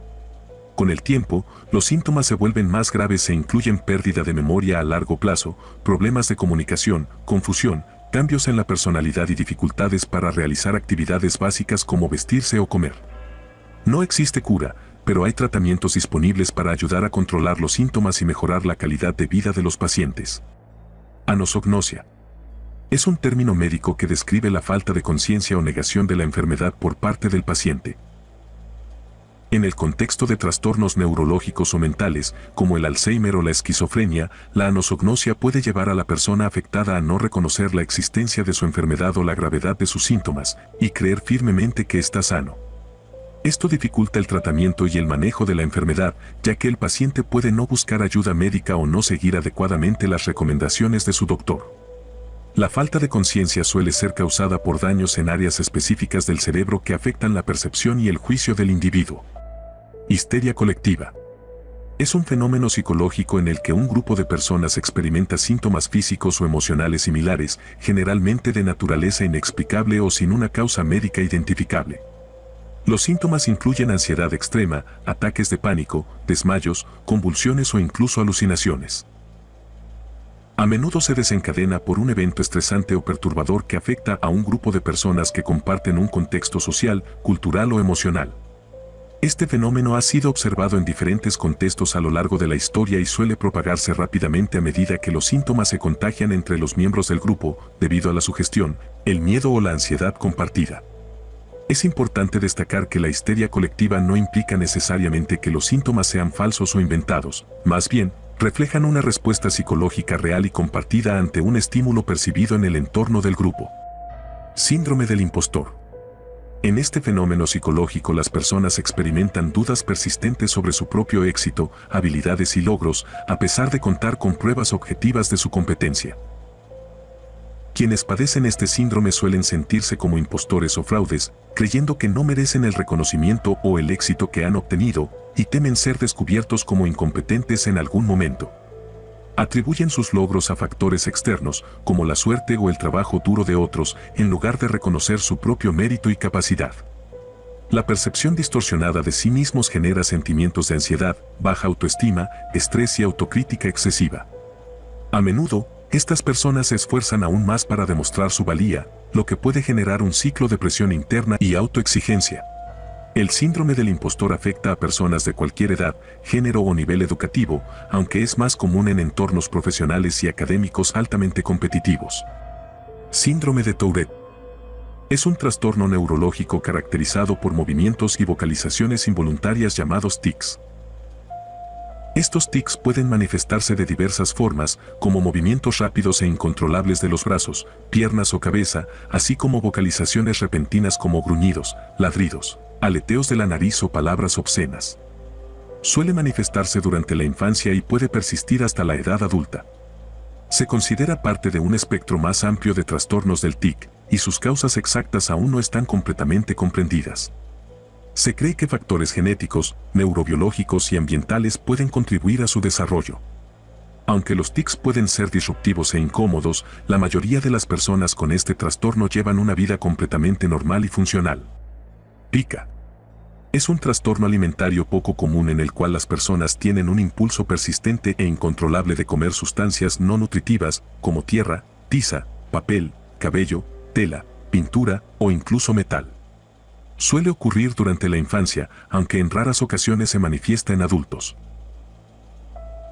Con el tiempo, los síntomas se vuelven más graves e incluyen pérdida de memoria a largo plazo, problemas de comunicación, confusión, cambios en la personalidad y dificultades para realizar actividades básicas como vestirse o comer. No existe cura, pero hay tratamientos disponibles para ayudar a controlar los síntomas y mejorar la calidad de vida de los pacientes. Anosognosia. Es un término médico que describe la falta de conciencia o negación de la enfermedad por parte del paciente. En el contexto de trastornos neurológicos o mentales, como el Alzheimer o la esquizofrenia, la anosognosia puede llevar a la persona afectada a no reconocer la existencia de su enfermedad o la gravedad de sus síntomas, y creer firmemente que está sano. Esto dificulta el tratamiento y el manejo de la enfermedad, ya que el paciente puede no buscar ayuda médica o no seguir adecuadamente las recomendaciones de su doctor. La falta de conciencia suele ser causada por daños en áreas específicas del cerebro que afectan la percepción y el juicio del individuo. Histeria colectiva. Es un fenómeno psicológico en el que un grupo de personas experimenta síntomas físicos o emocionales similares, generalmente de naturaleza inexplicable o sin una causa médica identificable. Los síntomas incluyen ansiedad extrema, ataques de pánico, desmayos, convulsiones o incluso alucinaciones. A menudo se desencadena por un evento estresante o perturbador que afecta a un grupo de personas que comparten un contexto social, cultural o emocional. Este fenómeno ha sido observado en diferentes contextos a lo largo de la historia y suele propagarse rápidamente a medida que los síntomas se contagian entre los miembros del grupo, debido a la sugestión, el miedo o la ansiedad compartida. Es importante destacar que la histeria colectiva no implica necesariamente que los síntomas sean falsos o inventados, más bien, reflejan una respuesta psicológica real y compartida ante un estímulo percibido en el entorno del grupo. Síndrome del impostor. En este fenómeno psicológico las personas experimentan dudas persistentes sobre su propio éxito, habilidades y logros, a pesar de contar con pruebas objetivas de su competencia. Quienes padecen este síndrome suelen sentirse como impostores o fraudes, creyendo que no merecen el reconocimiento o el éxito que han obtenido, y temen ser descubiertos como incompetentes en algún momento. Atribuyen sus logros a factores externos, como la suerte o el trabajo duro de otros, en lugar de reconocer su propio mérito y capacidad. La percepción distorsionada de sí mismos genera sentimientos de ansiedad, baja autoestima, estrés y autocrítica excesiva. A menudo, estas personas se esfuerzan aún más para demostrar su valía, lo que puede generar un ciclo de presión interna y autoexigencia. El síndrome del impostor afecta a personas de cualquier edad, género o nivel educativo, aunque es más común en entornos profesionales y académicos altamente competitivos. Síndrome de Tourette. Es un trastorno neurológico caracterizado por movimientos y vocalizaciones involuntarias llamados tics. Estos tics pueden manifestarse de diversas formas, como movimientos rápidos e incontrolables de los brazos, piernas o cabeza, así como vocalizaciones repentinas como gruñidos, ladridos, aleteos de la nariz o palabras obscenas. Suele manifestarse durante la infancia y puede persistir hasta la edad adulta. Se considera parte de un espectro más amplio de trastornos del TIC, y sus causas exactas aún no están completamente comprendidas. Se cree que factores genéticos, neurobiológicos y ambientales pueden contribuir a su desarrollo. Aunque los tics pueden ser disruptivos e incómodos, la mayoría de las personas con este trastorno llevan una vida completamente normal y funcional. Pica. Es un trastorno alimentario poco común en el cual las personas tienen un impulso persistente e incontrolable de comer sustancias no nutritivas, como tierra, tiza, papel, cabello, tela, pintura o incluso metal. Suele ocurrir durante la infancia, aunque en raras ocasiones se manifiesta en adultos.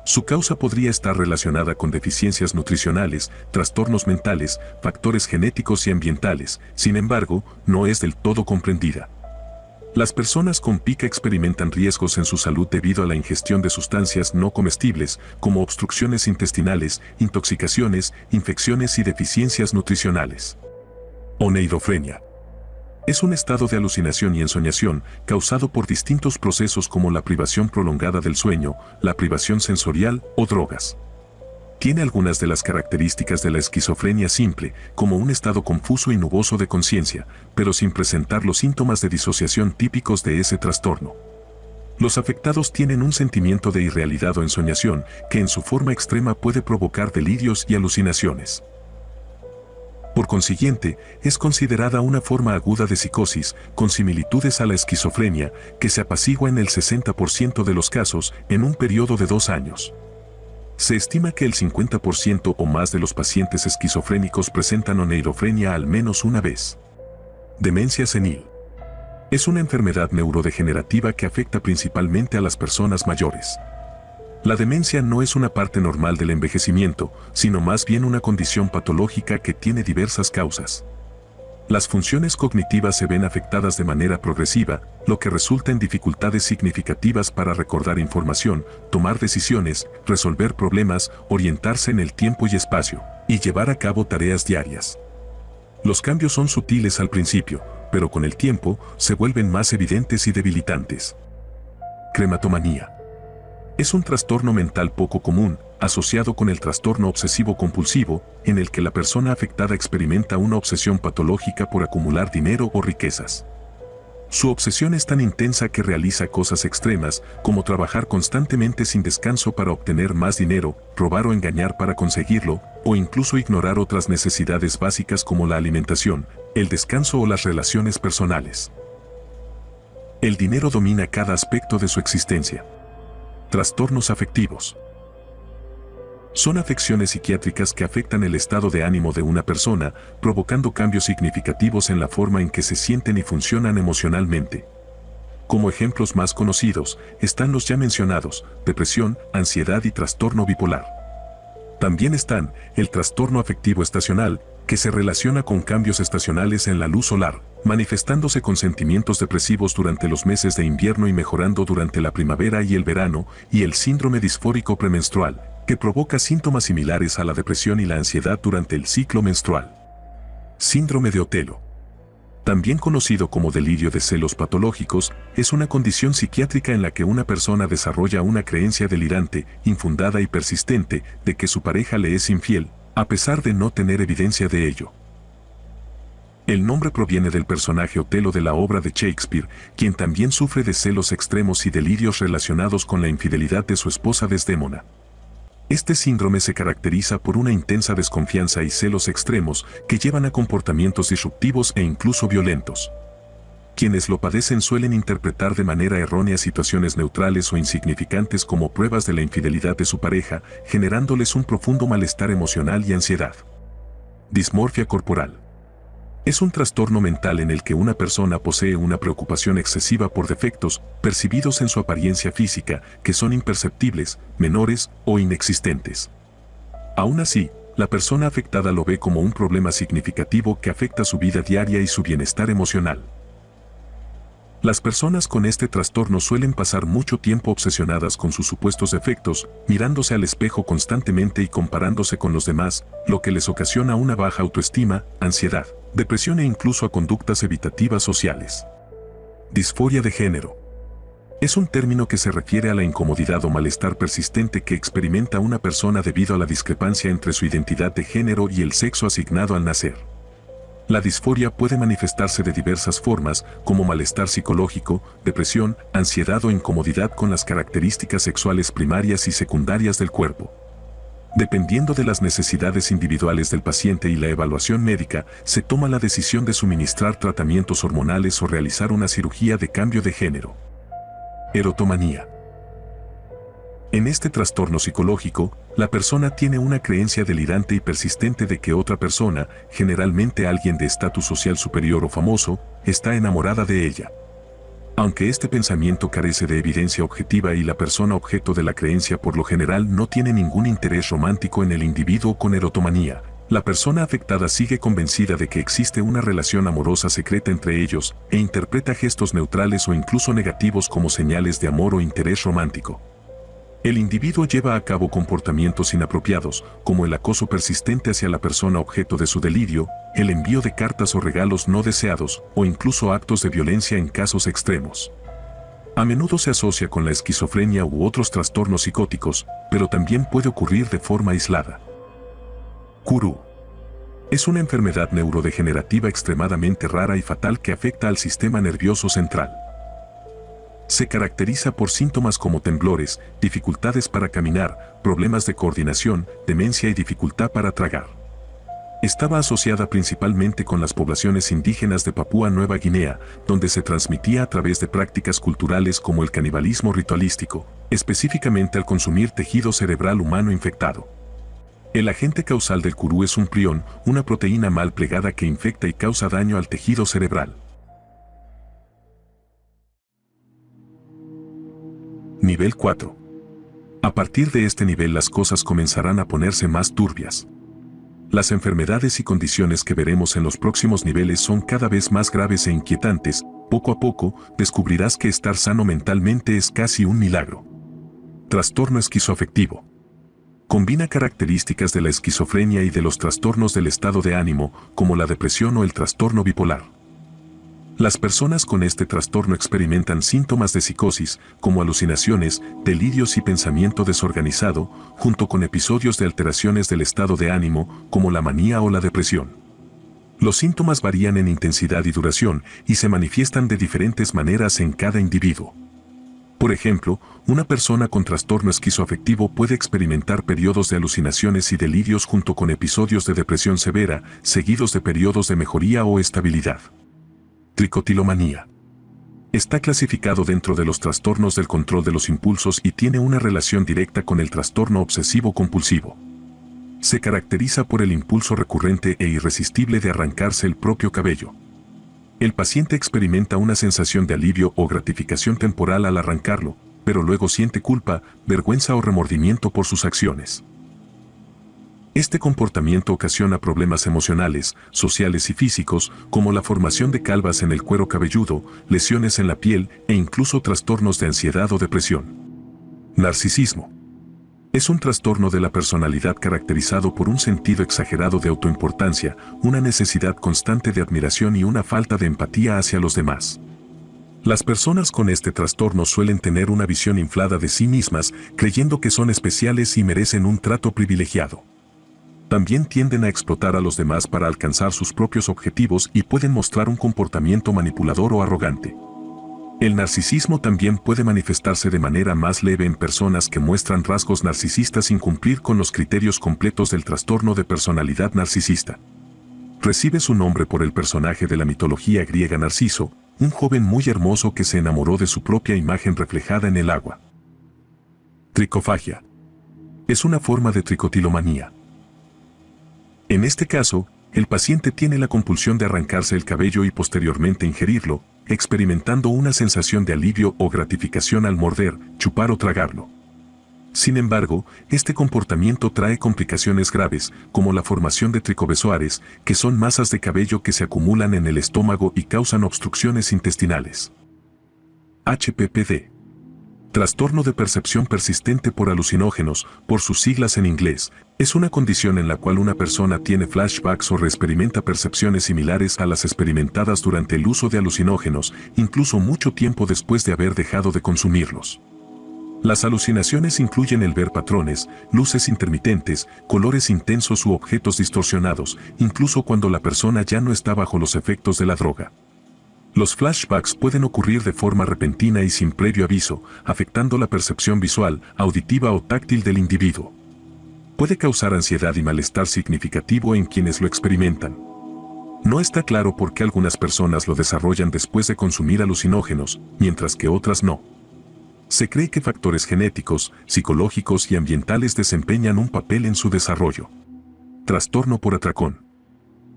Su causa podría estar relacionada con deficiencias nutricionales, trastornos mentales, factores genéticos y ambientales, sin embargo, no es del todo comprendida. Las personas con pica experimentan riesgos en su salud debido a la ingestión de sustancias no comestibles, como obstrucciones intestinales, intoxicaciones, infecciones y deficiencias nutricionales. Oneidofrenia. Es un estado de alucinación y ensoñación causado por distintos procesos como la privación prolongada del sueño, la privación sensorial o drogas. Tiene algunas de las características de la esquizofrenia simple, como un estado confuso y nuboso de conciencia, pero sin presentar los síntomas de disociación típicos de ese trastorno. Los afectados tienen un sentimiento de irrealidad o ensoñación, que en su forma extrema puede provocar delirios y alucinaciones. Por consiguiente, es considerada una forma aguda de psicosis, con similitudes a la esquizofrenia, que se apacigua en el 60% de los casos en un periodo de 2 años. Se estima que el 50% o más de los pacientes esquizofrénicos presentan oneidofrenia al menos una vez. Demencia senil. Es una enfermedad neurodegenerativa que afecta principalmente a las personas mayores. La demencia no es una parte normal del envejecimiento, sino más bien una condición patológica que tiene diversas causas. Las funciones cognitivas se ven afectadas de manera progresiva, lo que resulta en dificultades significativas para recordar información, tomar decisiones, resolver problemas, orientarse en el tiempo y espacio, y llevar a cabo tareas diarias. Los cambios son sutiles al principio, pero con el tiempo se vuelven más evidentes y debilitantes. Crematomanía. Es un trastorno mental poco común, asociado con el trastorno obsesivo compulsivo, en el que la persona afectada experimenta una obsesión patológica por acumular dinero o riquezas. Su obsesión es tan intensa que realiza cosas extremas, como trabajar constantemente sin descanso para obtener más dinero, robar o engañar para conseguirlo, o incluso ignorar otras necesidades básicas como la alimentación, el descanso o las relaciones personales. El dinero domina cada aspecto de su existencia. Trastornos afectivos. Son afecciones psiquiátricas que afectan el estado de ánimo de una persona, provocando cambios significativos en la forma en que se sienten y funcionan emocionalmente. Como ejemplos más conocidos están los ya mencionados, depresión, ansiedad y trastorno bipolar. También están el trastorno afectivo estacional, que se relaciona con cambios estacionales en la luz solar, manifestándose con sentimientos depresivos durante los meses de invierno y mejorando durante la primavera y el verano, y el síndrome disfórico premenstrual, que provoca síntomas similares a la depresión y la ansiedad durante el ciclo menstrual. Síndrome de Otelo. También conocido como delirio de celos patológicos, es una condición psiquiátrica en la que una persona desarrolla una creencia delirante, infundada y persistente, de que su pareja le es infiel, a pesar de no tener evidencia de ello. El nombre proviene del personaje Otelo de la obra de Shakespeare, quien también sufre de celos extremos y delirios relacionados con la infidelidad de su esposa Desdémona. Este síndrome se caracteriza por una intensa desconfianza y celos extremos que llevan a comportamientos disruptivos e incluso violentos. Quienes lo padecen suelen interpretar de manera errónea situaciones neutrales o insignificantes como pruebas de la infidelidad de su pareja, generándoles un profundo malestar emocional y ansiedad. Dismorfia corporal. Es un trastorno mental en el que una persona posee una preocupación excesiva por defectos, percibidos en su apariencia física, que son imperceptibles, menores o inexistentes. Aún así, la persona afectada lo ve como un problema significativo que afecta su vida diaria y su bienestar emocional. Las personas con este trastorno suelen pasar mucho tiempo obsesionadas con sus supuestos defectos, mirándose al espejo constantemente y comparándose con los demás, lo que les ocasiona una baja autoestima, ansiedad, depresión e incluso a conductas evitativas sociales. Disforia de género. Es un término que se refiere a la incomodidad o malestar persistente que experimenta una persona debido a la discrepancia entre su identidad de género y el sexo asignado al nacer. La disforia puede manifestarse de diversas formas, como malestar psicológico, depresión, ansiedad o incomodidad con las características sexuales primarias y secundarias del cuerpo. Dependiendo de las necesidades individuales del paciente y la evaluación médica, se toma la decisión de suministrar tratamientos hormonales o realizar una cirugía de cambio de género. Erotomanía. En este trastorno psicológico, la persona tiene una creencia delirante y persistente de que otra persona, generalmente alguien de estatus social superior o famoso, está enamorada de ella. Aunque este pensamiento carece de evidencia objetiva y la persona objeto de la creencia por lo general no tiene ningún interés romántico en el individuo con erotomanía, la persona afectada sigue convencida de que existe una relación amorosa secreta entre ellos e interpreta gestos neutrales o incluso negativos como señales de amor o interés romántico. El individuo lleva a cabo comportamientos inapropiados, como el acoso persistente hacia la persona objeto de su delirio, el envío de cartas o regalos no deseados, o incluso actos de violencia en casos extremos. A menudo se asocia con la esquizofrenia u otros trastornos psicóticos, pero también puede ocurrir de forma aislada. Kuru. Es una enfermedad neurodegenerativa extremadamente rara y fatal que afecta al sistema nervioso central. Se caracteriza por síntomas como temblores, dificultades para caminar, problemas de coordinación, demencia y dificultad para tragar. Estaba asociada principalmente con las poblaciones indígenas de Papúa Nueva Guinea, donde se transmitía a través de prácticas culturales como el canibalismo ritualístico, específicamente al consumir tejido cerebral humano infectado. El agente causal del Kuru es un prión, una proteína mal plegada que infecta y causa daño al tejido cerebral. Nivel 4. A partir de este nivel las cosas comenzarán a ponerse más turbias. Las enfermedades y condiciones que veremos en los próximos niveles son cada vez más graves e inquietantes. Poco a poco, descubrirás que estar sano mentalmente es casi un milagro. Trastorno esquizoafectivo. Combina características de la esquizofrenia y de los trastornos del estado de ánimo, como la depresión o el trastorno bipolar. Las personas con este trastorno experimentan síntomas de psicosis, como alucinaciones, delirios y pensamiento desorganizado, junto con episodios de alteraciones del estado de ánimo, como la manía o la depresión. Los síntomas varían en intensidad y duración, y se manifiestan de diferentes maneras en cada individuo. Por ejemplo, una persona con trastorno esquizoafectivo puede experimentar periodos de alucinaciones y delirios junto con episodios de depresión severa, seguidos de periodos de mejoría o estabilidad. Tricotilomanía. Está clasificado dentro de los trastornos del control de los impulsos y tiene una relación directa con el trastorno obsesivo compulsivo. Se caracteriza por el impulso recurrente e irresistible de arrancarse el propio cabello. El paciente experimenta una sensación de alivio o gratificación temporal al arrancarlo, pero luego siente culpa, vergüenza o remordimiento por sus acciones. Este comportamiento ocasiona problemas emocionales, sociales y físicos, como la formación de calvas en el cuero cabelludo, lesiones en la piel e incluso trastornos de ansiedad o depresión. Narcisismo. Es un trastorno de la personalidad caracterizado por un sentido exagerado de autoimportancia, una necesidad constante de admiración y una falta de empatía hacia los demás. Las personas con este trastorno suelen tener una visión inflada de sí mismas, creyendo que son especiales y merecen un trato privilegiado. También tienden a explotar a los demás para alcanzar sus propios objetivos y pueden mostrar un comportamiento manipulador o arrogante. El narcisismo también puede manifestarse de manera más leve en personas que muestran rasgos narcisistas sin cumplir con los criterios completos del trastorno de personalidad narcisista. Recibe su nombre por el personaje de la mitología griega Narciso, un joven muy hermoso que se enamoró de su propia imagen reflejada en el agua. Tricofagia. Es una forma de tricotilomanía. En este caso, el paciente tiene la compulsión de arrancarse el cabello y posteriormente ingerirlo, experimentando una sensación de alivio o gratificación al morder, chupar o tragarlo. Sin embargo, este comportamiento trae complicaciones graves, como la formación de tricobesoares, que son masas de cabello que se acumulan en el estómago y causan obstrucciones intestinales. HPPD. Trastorno de percepción persistente por alucinógenos, por sus siglas en inglés, es una condición en la cual una persona tiene flashbacks o reexperimenta percepciones similares a las experimentadas durante el uso de alucinógenos, incluso mucho tiempo después de haber dejado de consumirlos. Las alucinaciones incluyen el ver patrones, luces intermitentes, colores intensos u objetos distorsionados, incluso cuando la persona ya no está bajo los efectos de la droga. Los flashbacks pueden ocurrir de forma repentina y sin previo aviso, afectando la percepción visual, auditiva o táctil del individuo. Puede causar ansiedad y malestar significativo en quienes lo experimentan. No está claro por qué algunas personas lo desarrollan después de consumir alucinógenos, mientras que otras no. Se cree que factores genéticos, psicológicos y ambientales desempeñan un papel en su desarrollo. Trastorno por atracón.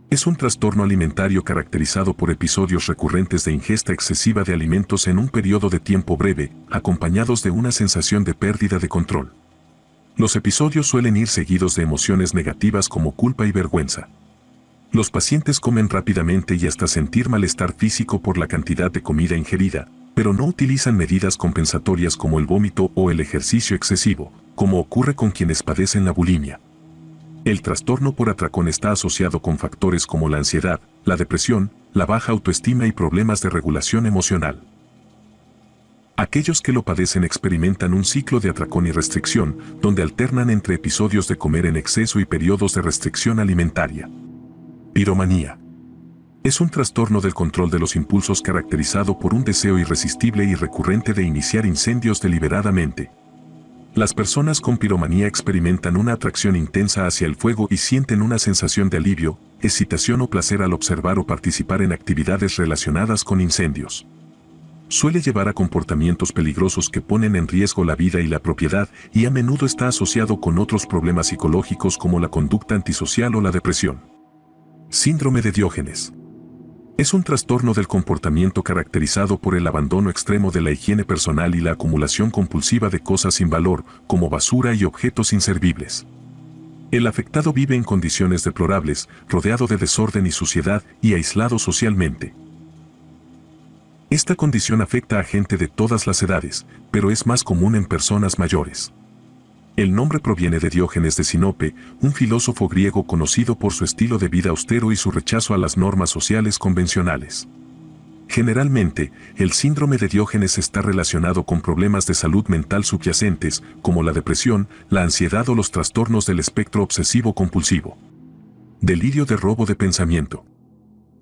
Es un trastorno alimentario caracterizado por episodios recurrentes de ingesta excesiva de alimentos en un periodo de tiempo breve, acompañados de una sensación de pérdida de control. Los episodios suelen ir seguidos de emociones negativas como culpa y vergüenza. Los pacientes comen rápidamente y hasta sentir malestar físico por la cantidad de comida ingerida, pero no utilizan medidas compensatorias como el vómito o el ejercicio excesivo, como ocurre con quienes padecen la bulimia. El trastorno por atracón está asociado con factores como la ansiedad, la depresión, la baja autoestima y problemas de regulación emocional. Aquellos que lo padecen experimentan un ciclo de atracón y restricción, donde alternan entre episodios de comer en exceso y periodos de restricción alimentaria. Piromanía. Es un trastorno del control de los impulsos caracterizado por un deseo irresistible y recurrente de iniciar incendios deliberadamente. Las personas con piromanía experimentan una atracción intensa hacia el fuego y sienten una sensación de alivio, excitación o placer al observar o participar en actividades relacionadas con incendios. Suele llevar a comportamientos peligrosos que ponen en riesgo la vida y la propiedad y a menudo está asociado con otros problemas psicológicos como la conducta antisocial o la depresión. Síndrome de Diógenes. Es un trastorno del comportamiento caracterizado por el abandono extremo de la higiene personal y la acumulación compulsiva de cosas sin valor, como basura y objetos inservibles. El afectado vive en condiciones deplorables, rodeado de desorden y suciedad, y aislado socialmente. Esta condición afecta a gente de todas las edades, pero es más común en personas mayores. El nombre proviene de Diógenes de Sinope, un filósofo griego conocido por su estilo de vida austero y su rechazo a las normas sociales convencionales. Generalmente, el síndrome de Diógenes está relacionado con problemas de salud mental subyacentes, como la depresión, la ansiedad o los trastornos del espectro obsesivo compulsivo. Delirio de robo de pensamiento.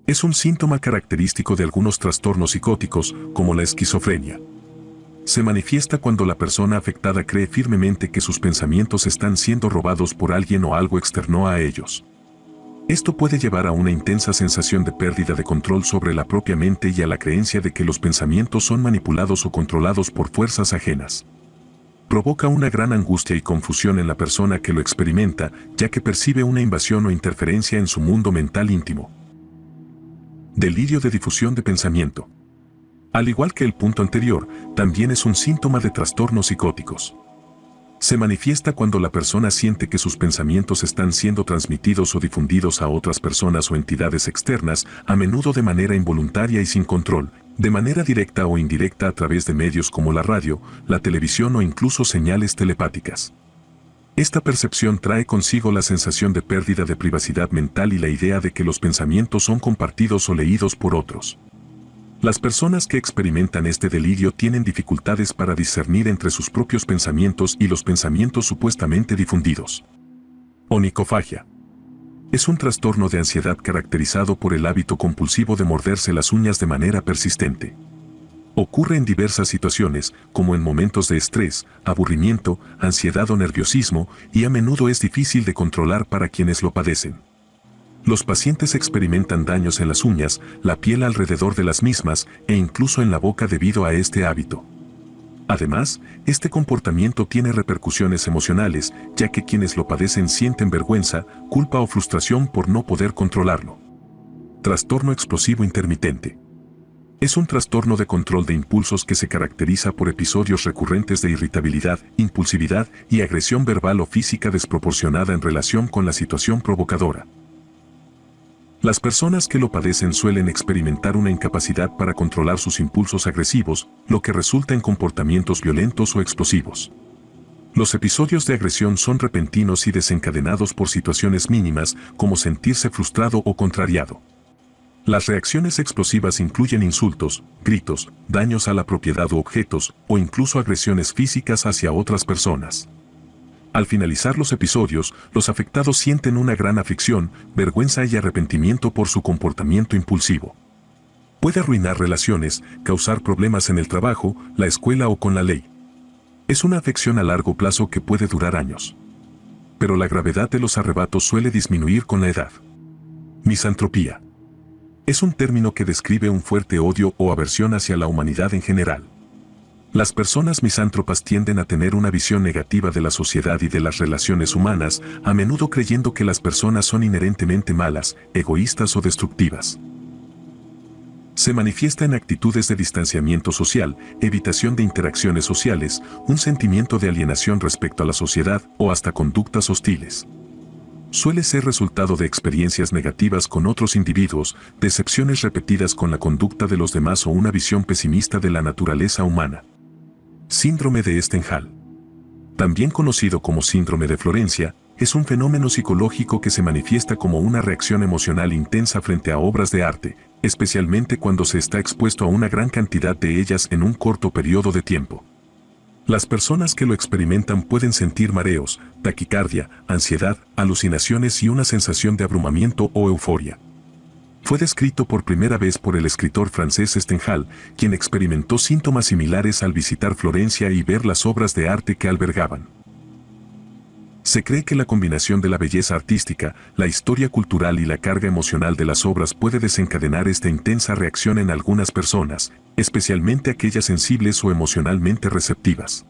Es un síntoma característico de algunos trastornos psicóticos, como la esquizofrenia. Se manifiesta cuando la persona afectada cree firmemente que sus pensamientos están siendo robados por alguien o algo externo a ellos. Esto puede llevar a una intensa sensación de pérdida de control sobre la propia mente y a la creencia de que los pensamientos son manipulados o controlados por fuerzas ajenas. Provoca una gran angustia y confusión en la persona que lo experimenta, ya que percibe una invasión o interferencia en su mundo mental íntimo. Delirio de difusión de pensamiento. Al igual que el punto anterior, también es un síntoma de trastornos psicóticos. Se manifiesta cuando la persona siente que sus pensamientos están siendo transmitidos o difundidos a otras personas o entidades externas, a menudo de manera involuntaria y sin control, de manera directa o indirecta a través de medios como la radio, la televisión o incluso señales telepáticas. Esta percepción trae consigo la sensación de pérdida de privacidad mental y la idea de que los pensamientos son compartidos o leídos por otros. Las personas que experimentan este delirio tienen dificultades para discernir entre sus propios pensamientos y los pensamientos supuestamente difundidos. Onicofagia. Es un trastorno de ansiedad caracterizado por el hábito compulsivo de morderse las uñas de manera persistente. Ocurre en diversas situaciones, como en momentos de estrés, aburrimiento, ansiedad o nerviosismo, y a menudo es difícil de controlar para quienes lo padecen. Los pacientes experimentan daños en las uñas, la piel alrededor de las mismas e incluso en la boca debido a este hábito. Además, este comportamiento tiene repercusiones emocionales, ya que quienes lo padecen sienten vergüenza, culpa o frustración por no poder controlarlo. Trastorno explosivo intermitente. Es un trastorno de control de impulsos que se caracteriza por episodios recurrentes de irritabilidad, impulsividad y agresión verbal o física desproporcionada en relación con la situación provocadora. Las personas que lo padecen suelen experimentar una incapacidad para controlar sus impulsos agresivos, lo que resulta en comportamientos violentos o explosivos. Los episodios de agresión son repentinos y desencadenados por situaciones mínimas, como sentirse frustrado o contrariado. Las reacciones explosivas incluyen insultos, gritos, daños a la propiedad o objetos, o incluso agresiones físicas hacia otras personas. Al finalizar los episodios, los afectados sienten una gran aflicción, vergüenza y arrepentimiento por su comportamiento impulsivo. Puede arruinar relaciones, causar problemas en el trabajo, la escuela o con la ley. Es una afección a largo plazo que puede durar años. Pero la gravedad de los arrebatos suele disminuir con la edad. Misantropía. Es un término que describe un fuerte odio o aversión hacia la humanidad en general. Las personas misántropas tienden a tener una visión negativa de la sociedad y de las relaciones humanas, a menudo creyendo que las personas son inherentemente malas, egoístas o destructivas. Se manifiesta en actitudes de distanciamiento social, evitación de interacciones sociales, un sentimiento de alienación respecto a la sociedad o hasta conductas hostiles. Suele ser resultado de experiencias negativas con otros individuos, decepciones repetidas con la conducta de los demás o una visión pesimista de la naturaleza humana. Síndrome de Stendhal. También conocido como síndrome de Florencia, es un fenómeno psicológico que se manifiesta como una reacción emocional intensa frente a obras de arte, especialmente cuando se está expuesto a una gran cantidad de ellas en un corto periodo de tiempo. Las personas que lo experimentan pueden sentir mareos, taquicardia, ansiedad, alucinaciones y una sensación de abrumamiento o euforia. Fue descrito por primera vez por el escritor francés Stendhal, quien experimentó síntomas similares al visitar Florencia y ver las obras de arte que albergaban. Se cree que la combinación de la belleza artística, la historia cultural y la carga emocional de las obras puede desencadenar esta intensa reacción en algunas personas, especialmente aquellas sensibles o emocionalmente receptivas.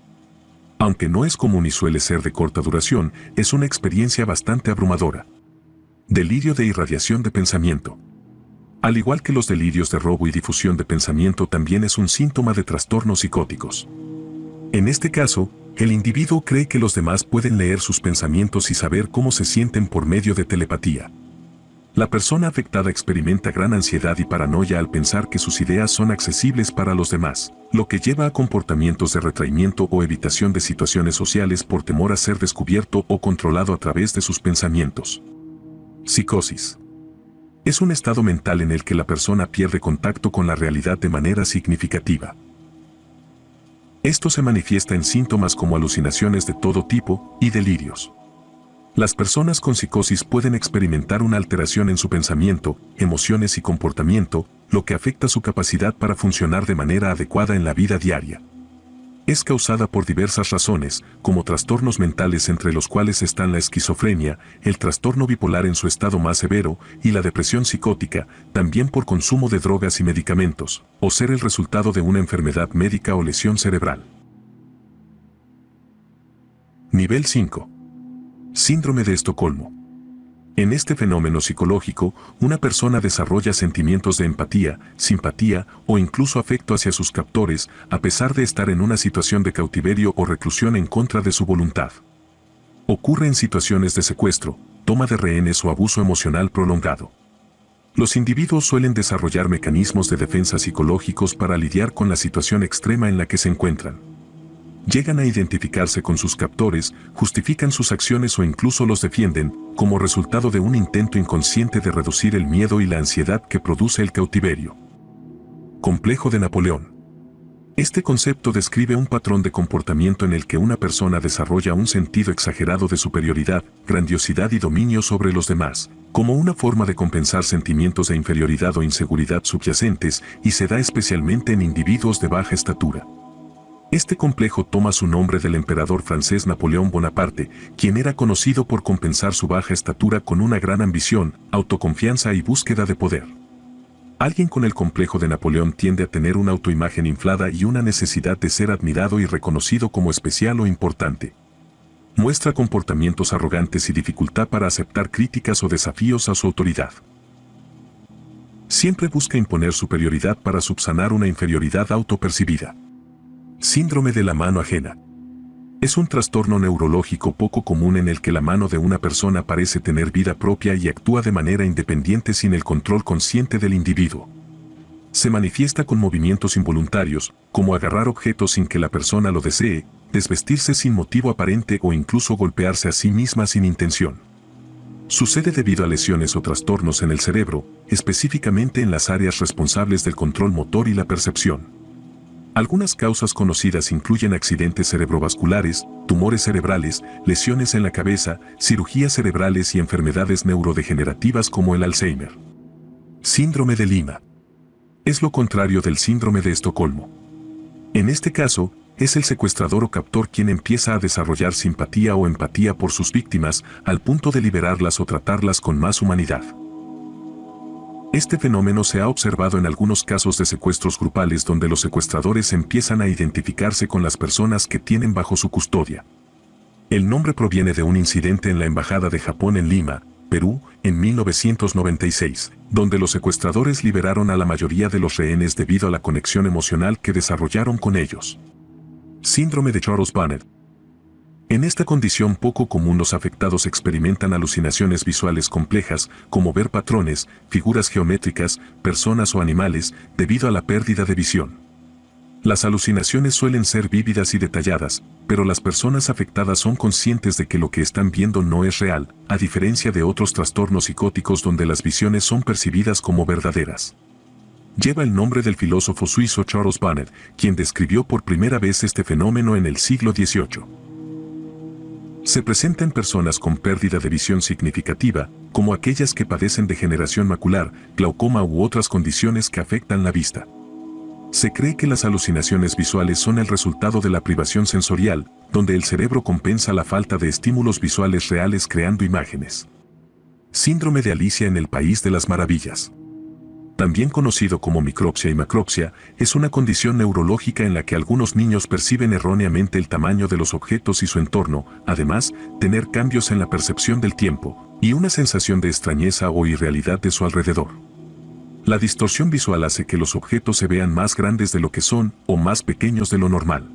Aunque no es común y suele ser de corta duración, es una experiencia bastante abrumadora. Delirio de irradiación de pensamiento. Al igual que los delirios de robo y difusión de pensamiento, también es un síntoma de trastornos psicóticos. En este caso, el individuo cree que los demás pueden leer sus pensamientos y saber cómo se sienten por medio de telepatía. La persona afectada experimenta gran ansiedad y paranoia al pensar que sus ideas son accesibles para los demás, lo que lleva a comportamientos de retraimiento o evitación de situaciones sociales por temor a ser descubierto o controlado a través de sus pensamientos. Psicosis. Es un estado mental en el que la persona pierde contacto con la realidad de manera significativa. Esto se manifiesta en síntomas como alucinaciones de todo tipo y delirios. Las personas con psicosis pueden experimentar una alteración en su pensamiento, emociones y comportamiento, lo que afecta su capacidad para funcionar de manera adecuada en la vida diaria. Es causada por diversas razones, como trastornos mentales entre los cuales están la esquizofrenia, el trastorno bipolar en su estado más severo y la depresión psicótica, también por consumo de drogas y medicamentos, o ser el resultado de una enfermedad médica o lesión cerebral. Nivel 5. Síndrome de Estocolmo. En este fenómeno psicológico, una persona desarrolla sentimientos de empatía, simpatía o incluso afecto hacia sus captores, a pesar de estar en una situación de cautiverio o reclusión en contra de su voluntad. Ocurre en situaciones de secuestro, toma de rehenes o abuso emocional prolongado. Los individuos suelen desarrollar mecanismos de defensa psicológicos para lidiar con la situación extrema en la que se encuentran. Llegan a identificarse con sus captores, justifican sus acciones o incluso los defienden, como resultado de un intento inconsciente de reducir el miedo y la ansiedad que produce el cautiverio. Complejo de Napoleón. Este concepto describe un patrón de comportamiento en el que una persona desarrolla un sentido exagerado de superioridad, grandiosidad y dominio sobre los demás, como una forma de compensar sentimientos de inferioridad o inseguridad subyacentes, y se da especialmente en individuos de baja estatura. Este complejo toma su nombre del emperador francés Napoleón Bonaparte, quien era conocido por compensar su baja estatura con una gran ambición, autoconfianza y búsqueda de poder. Alguien con el complejo de Napoleón tiende a tener una autoimagen inflada y una necesidad de ser admirado y reconocido como especial o importante. Muestra comportamientos arrogantes y dificultad para aceptar críticas o desafíos a su autoridad. Siempre busca imponer superioridad para subsanar una inferioridad autopercibida. Síndrome de la mano ajena. Es un trastorno neurológico poco común en el que la mano de una persona parece tener vida propia y actúa de manera independiente sin el control consciente del individuo. Se manifiesta con movimientos involuntarios, como agarrar objetos sin que la persona lo desee, desvestirse sin motivo aparente o incluso golpearse a sí misma sin intención. Sucede debido a lesiones o trastornos en el cerebro, específicamente en las áreas responsables del control motor y la percepción. Algunas causas conocidas incluyen accidentes cerebrovasculares, tumores cerebrales, lesiones en la cabeza, cirugías cerebrales y enfermedades neurodegenerativas como el Alzheimer. Síndrome de Lima. Es lo contrario del síndrome de Estocolmo. En este caso, es el secuestrador o captor quien empieza a desarrollar simpatía o empatía por sus víctimas, al punto de liberarlas o tratarlas con más humanidad. Este fenómeno se ha observado en algunos casos de secuestros grupales donde los secuestradores empiezan a identificarse con las personas que tienen bajo su custodia. El nombre proviene de un incidente en la Embajada de Japón en Lima, Perú, en 1996, donde los secuestradores liberaron a la mayoría de los rehenes debido a la conexión emocional que desarrollaron con ellos. Síndrome de Charles-Bonnet. En esta condición poco común los afectados experimentan alucinaciones visuales complejas, como ver patrones, figuras geométricas, personas o animales, debido a la pérdida de visión. Las alucinaciones suelen ser vívidas y detalladas, pero las personas afectadas son conscientes de que lo que están viendo no es real, a diferencia de otros trastornos psicóticos donde las visiones son percibidas como verdaderas. Lleva el nombre del filósofo suizo Charles Bonnet, quien describió por primera vez este fenómeno en el siglo XVIII. Se presenta en personas con pérdida de visión significativa, como aquellas que padecen degeneración macular, glaucoma u otras condiciones que afectan la vista. Se cree que las alucinaciones visuales son el resultado de la privación sensorial, donde el cerebro compensa la falta de estímulos visuales reales creando imágenes. Síndrome de Alicia en el País de las Maravillas. También conocido como micropsia y macropsia, es una condición neurológica en la que algunos niños perciben erróneamente el tamaño de los objetos y su entorno, además, tener cambios en la percepción del tiempo, y una sensación de extrañeza o irrealidad de su alrededor. La distorsión visual hace que los objetos se vean más grandes de lo que son, o más pequeños de lo normal.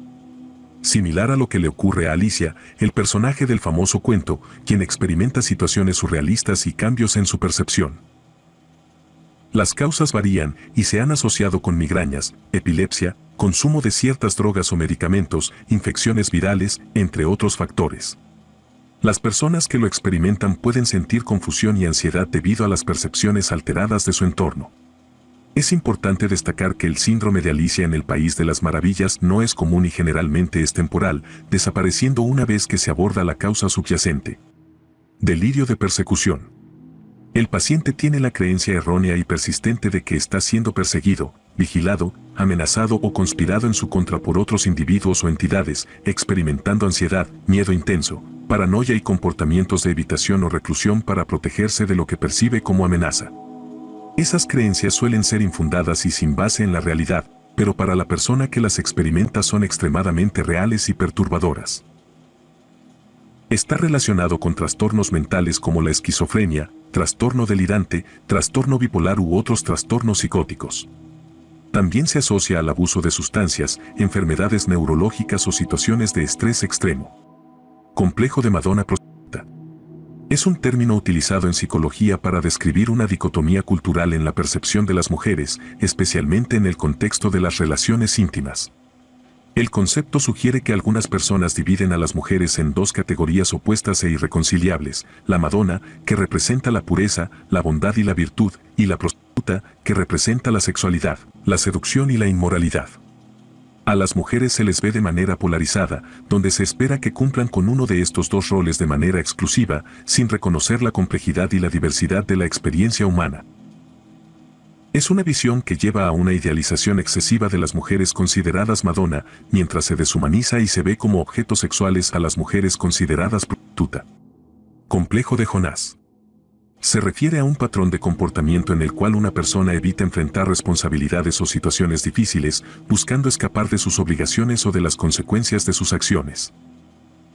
Similar a lo que le ocurre a Alicia, el personaje del famoso cuento, quien experimenta situaciones surrealistas y cambios en su percepción. Las causas varían y se han asociado con migrañas, epilepsia, consumo de ciertas drogas o medicamentos, infecciones virales, entre otros factores. Las personas que lo experimentan pueden sentir confusión y ansiedad debido a las percepciones alteradas de su entorno. Es importante destacar que el síndrome de Alicia en el País de las Maravillas no es común y generalmente es temporal, desapareciendo una vez que se aborda la causa subyacente. Delirio de persecución. El paciente tiene la creencia errónea y persistente de que está siendo perseguido, vigilado, amenazado o conspirado en su contra por otros individuos o entidades, experimentando ansiedad, miedo intenso, paranoia y comportamientos de evitación o reclusión para protegerse de lo que percibe como amenaza. Esas creencias suelen ser infundadas y sin base en la realidad, pero para la persona que las experimenta son extremadamente reales y perturbadoras. Está relacionado con trastornos mentales como la esquizofrenia, trastorno delirante, trastorno bipolar u otros trastornos psicóticos. También se asocia al abuso de sustancias, enfermedades neurológicas o situaciones de estrés extremo. Complejo de Madonna prostituta. Es un término utilizado en psicología para describir una dicotomía cultural en la percepción de las mujeres, especialmente en el contexto de las relaciones íntimas. El concepto sugiere que algunas personas dividen a las mujeres en dos categorías opuestas e irreconciliables, la Madonna, que representa la pureza, la bondad y la virtud, y la prostituta, que representa la sexualidad, la seducción y la inmoralidad. A las mujeres se les ve de manera polarizada, donde se espera que cumplan con uno de estos dos roles de manera exclusiva, sin reconocer la complejidad y la diversidad de la experiencia humana. Es una visión que lleva a una idealización excesiva de las mujeres consideradas Madonna, mientras se deshumaniza y se ve como objetos sexuales a las mujeres consideradas prostituta. Complejo de Jonás. Se refiere a un patrón de comportamiento en el cual una persona evita enfrentar responsabilidades o situaciones difíciles, buscando escapar de sus obligaciones o de las consecuencias de sus acciones.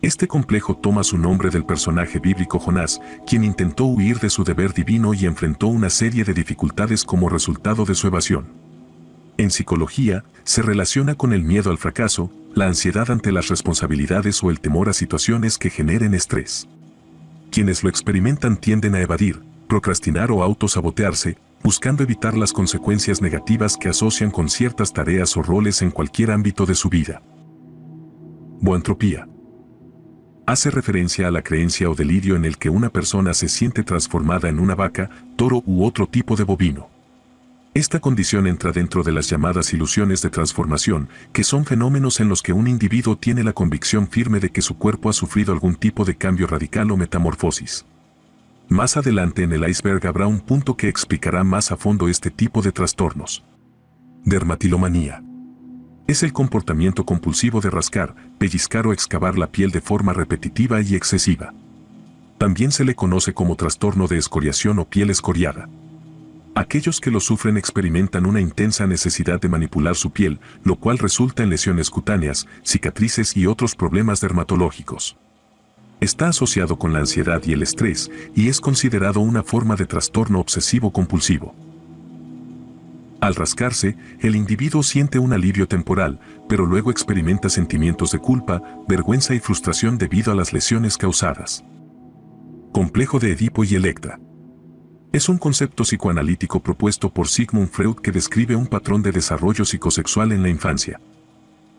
Este complejo toma su nombre del personaje bíblico Jonás, quien intentó huir de su deber divino y enfrentó una serie de dificultades como resultado de su evasión. En psicología, se relaciona con el miedo al fracaso, la ansiedad ante las responsabilidades o el temor a situaciones que generen estrés. Quienes lo experimentan tienden a evadir, procrastinar o autosabotearse, buscando evitar las consecuencias negativas que asocian con ciertas tareas o roles en cualquier ámbito de su vida. Boantropía. Hace referencia a la creencia o delirio en el que una persona se siente transformada en una vaca, toro u otro tipo de bovino. Esta condición entra dentro de las llamadas ilusiones de transformación, que son fenómenos en los que un individuo tiene la convicción firme de que su cuerpo ha sufrido algún tipo de cambio radical o metamorfosis. Más adelante en el iceberg habrá un punto que explicará más a fondo este tipo de trastornos. Dermatilomanía. Es el comportamiento compulsivo de rascar, pellizcar o excavar la piel de forma repetitiva y excesiva. También se le conoce como trastorno de escoriación o piel escoriada. Aquellos que lo sufren experimentan una intensa necesidad de manipular su piel, lo cual resulta en lesiones cutáneas, cicatrices y otros problemas dermatológicos. Está asociado con la ansiedad y el estrés, y es considerado una forma de trastorno obsesivo compulsivo. Al rascarse, el individuo siente un alivio temporal, pero luego experimenta sentimientos de culpa, vergüenza y frustración debido a las lesiones causadas. Complejo de Edipo y Electra. Es un concepto psicoanalítico propuesto por Sigmund Freud que describe un patrón de desarrollo psicosexual en la infancia.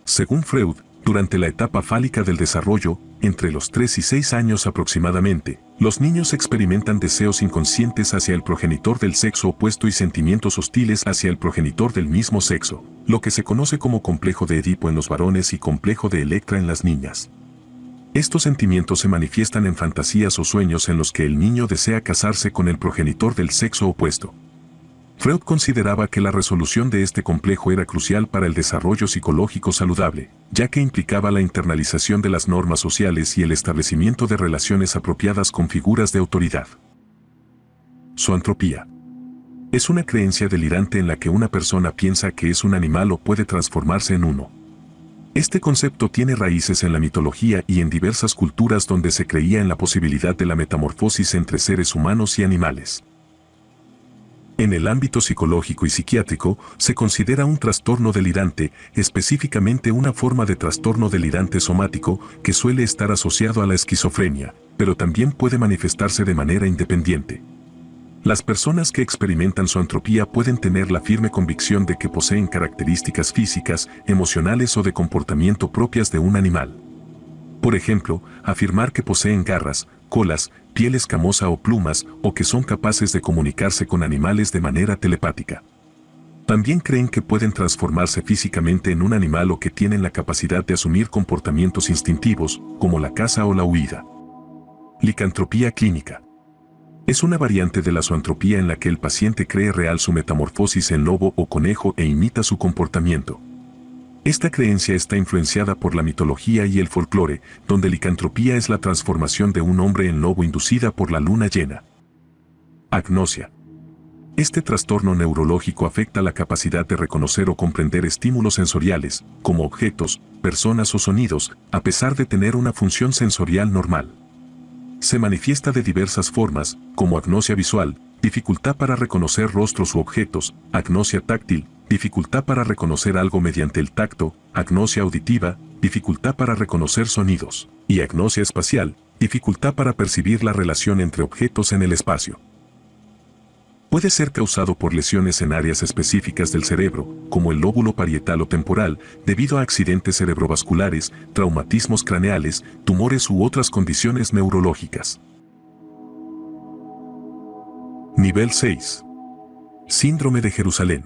Según Freud, durante la etapa fálica del desarrollo, entre los 3 y 6 años aproximadamente, los niños experimentan deseos inconscientes hacia el progenitor del sexo opuesto y sentimientos hostiles hacia el progenitor del mismo sexo, lo que se conoce como complejo de Edipo en los varones y complejo de Electra en las niñas. Estos sentimientos se manifiestan en fantasías o sueños en los que el niño desea casarse con el progenitor del sexo opuesto. Freud consideraba que la resolución de este complejo era crucial para el desarrollo psicológico saludable, ya que implicaba la internalización de las normas sociales y el establecimiento de relaciones apropiadas con figuras de autoridad. Zoantropía. Es una creencia delirante en la que una persona piensa que es un animal o puede transformarse en uno. Este concepto tiene raíces en la mitología y en diversas culturas donde se creía en la posibilidad de la metamorfosis entre seres humanos y animales. En el ámbito psicológico y psiquiátrico, se considera un trastorno delirante, específicamente una forma de trastorno delirante somático que suele estar asociado a la esquizofrenia, pero también puede manifestarse de manera independiente. Las personas que experimentan zoantropía pueden tener la firme convicción de que poseen características físicas, emocionales o de comportamiento propias de un animal. Por ejemplo, afirmar que poseen garras, colas, piel escamosa o plumas, o que son capaces de comunicarse con animales de manera telepática. También creen que pueden transformarse físicamente en un animal o que tienen la capacidad de asumir comportamientos instintivos, como la caza o la huida. Licantropía clínica. Es una variante de la zoantropía en la que el paciente cree real su metamorfosis en lobo o conejo e imita su comportamiento. Esta creencia está influenciada por la mitología y el folclore, donde licantropía es la transformación de un hombre en lobo inducida por la luna llena. Agnosia. Este trastorno neurológico afecta la capacidad de reconocer o comprender estímulos sensoriales, como objetos, personas o sonidos, a pesar de tener una función sensorial normal. Se manifiesta de diversas formas, como agnosia visual, dificultad para reconocer rostros u objetos, agnosia táctil, dificultad para reconocer algo mediante el tacto, agnosia auditiva, dificultad para reconocer sonidos, y agnosia espacial, dificultad para percibir la relación entre objetos en el espacio. Puede ser causado por lesiones en áreas específicas del cerebro, como el lóbulo parietal o temporal, debido a accidentes cerebrovasculares, traumatismos craneales, tumores u otras condiciones neurológicas. Nivel 6. Síndrome de Jerusalén.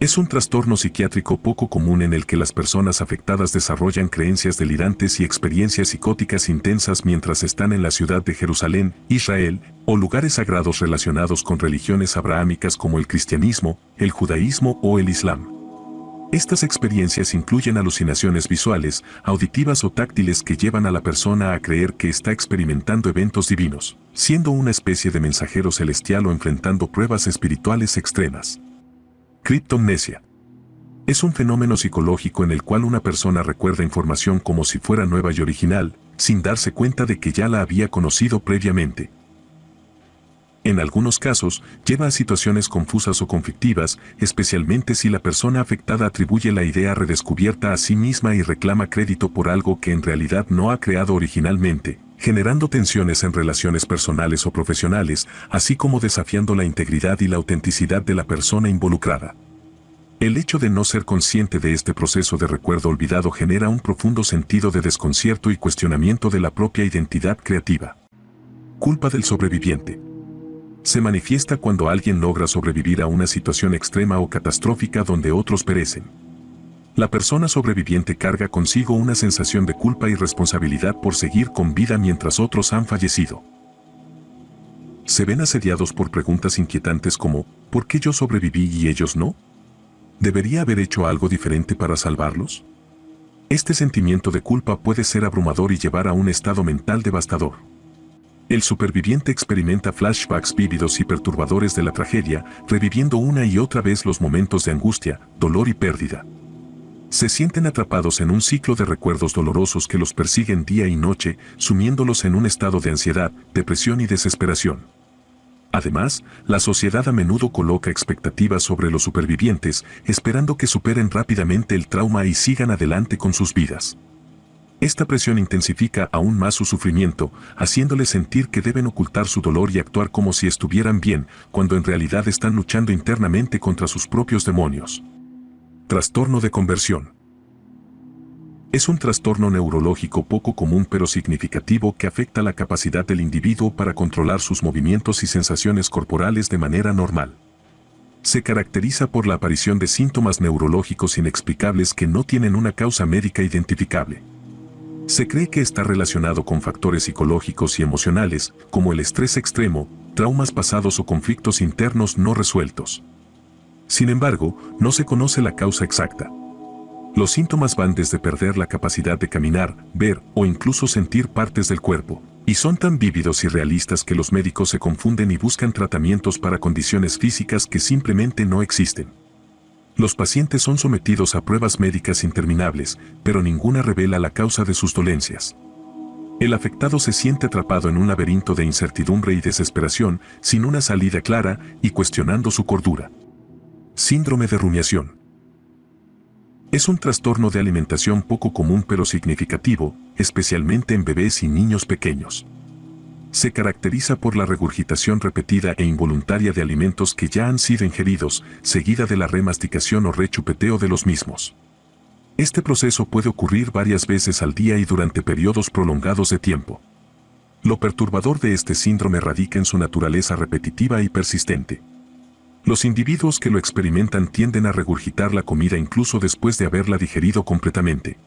Es un trastorno psiquiátrico poco común en el que las personas afectadas desarrollan creencias delirantes y experiencias psicóticas intensas mientras están en la ciudad de Jerusalén, Israel, o lugares sagrados relacionados con religiones abrahámicas como el cristianismo, el judaísmo o el islam. Estas experiencias incluyen alucinaciones visuales, auditivas o táctiles que llevan a la persona a creer que está experimentando eventos divinos, siendo una especie de mensajero celestial o enfrentando pruebas espirituales extremas. Criptomnesia. Es un fenómeno psicológico en el cual una persona recuerda información como si fuera nueva y original, sin darse cuenta de que ya la había conocido previamente. En algunos casos, lleva a situaciones confusas o conflictivas, especialmente si la persona afectada atribuye la idea redescubierta a sí misma y reclama crédito por algo que en realidad no ha creado originalmente, generando tensiones en relaciones personales o profesionales, así como desafiando la integridad y la autenticidad de la persona involucrada. El hecho de no ser consciente de este proceso de recuerdo olvidado genera un profundo sentido de desconcierto y cuestionamiento de la propia identidad creativa. Culpa del sobreviviente. Se manifiesta cuando alguien logra sobrevivir a una situación extrema o catastrófica donde otros perecen. La persona sobreviviente carga consigo una sensación de culpa y responsabilidad por seguir con vida mientras otros han fallecido. Se ven asediados por preguntas inquietantes como, ¿por qué yo sobreviví y ellos no? ¿Debería haber hecho algo diferente para salvarlos? Este sentimiento de culpa puede ser abrumador y llevar a un estado mental devastador. El superviviente experimenta flashbacks vívidos y perturbadores de la tragedia, reviviendo una y otra vez los momentos de angustia, dolor y pérdida. Se sienten atrapados en un ciclo de recuerdos dolorosos que los persiguen día y noche, sumiéndolos en un estado de ansiedad, depresión y desesperación. Además, la sociedad a menudo coloca expectativas sobre los supervivientes, esperando que superen rápidamente el trauma y sigan adelante con sus vidas. Esta presión intensifica aún más su sufrimiento, haciéndoles sentir que deben ocultar su dolor y actuar como si estuvieran bien, cuando en realidad están luchando internamente contra sus propios demonios. Trastorno de conversión. Es un trastorno neurológico poco común pero significativo que afecta la capacidad del individuo para controlar sus movimientos y sensaciones corporales de manera normal. Se caracteriza por la aparición de síntomas neurológicos inexplicables que no tienen una causa médica identificable. Se cree que está relacionado con factores psicológicos y emocionales, como el estrés extremo, traumas pasados o conflictos internos no resueltos. Sin embargo, no se conoce la causa exacta. Los síntomas van desde perder la capacidad de caminar, ver o incluso sentir partes del cuerpo, y son tan vívidos y realistas que los médicos se confunden y buscan tratamientos para condiciones físicas que simplemente no existen. Los pacientes son sometidos a pruebas médicas interminables, pero ninguna revela la causa de sus dolencias. El afectado se siente atrapado en un laberinto de incertidumbre y desesperación, sin una salida clara y cuestionando su cordura. Síndrome de rumiación. Es un trastorno de alimentación poco común pero significativo, especialmente en bebés y niños pequeños. Se caracteriza por la regurgitación repetida e involuntaria de alimentos que ya han sido ingeridos, seguida de la remasticación o rechupeteo de los mismos. Este proceso puede ocurrir varias veces al día y durante periodos prolongados de tiempo. Lo perturbador de este síndrome radica en su naturaleza repetitiva y persistente. Los individuos que lo experimentan tienden a regurgitar la comida incluso después de haberla digerido completamente.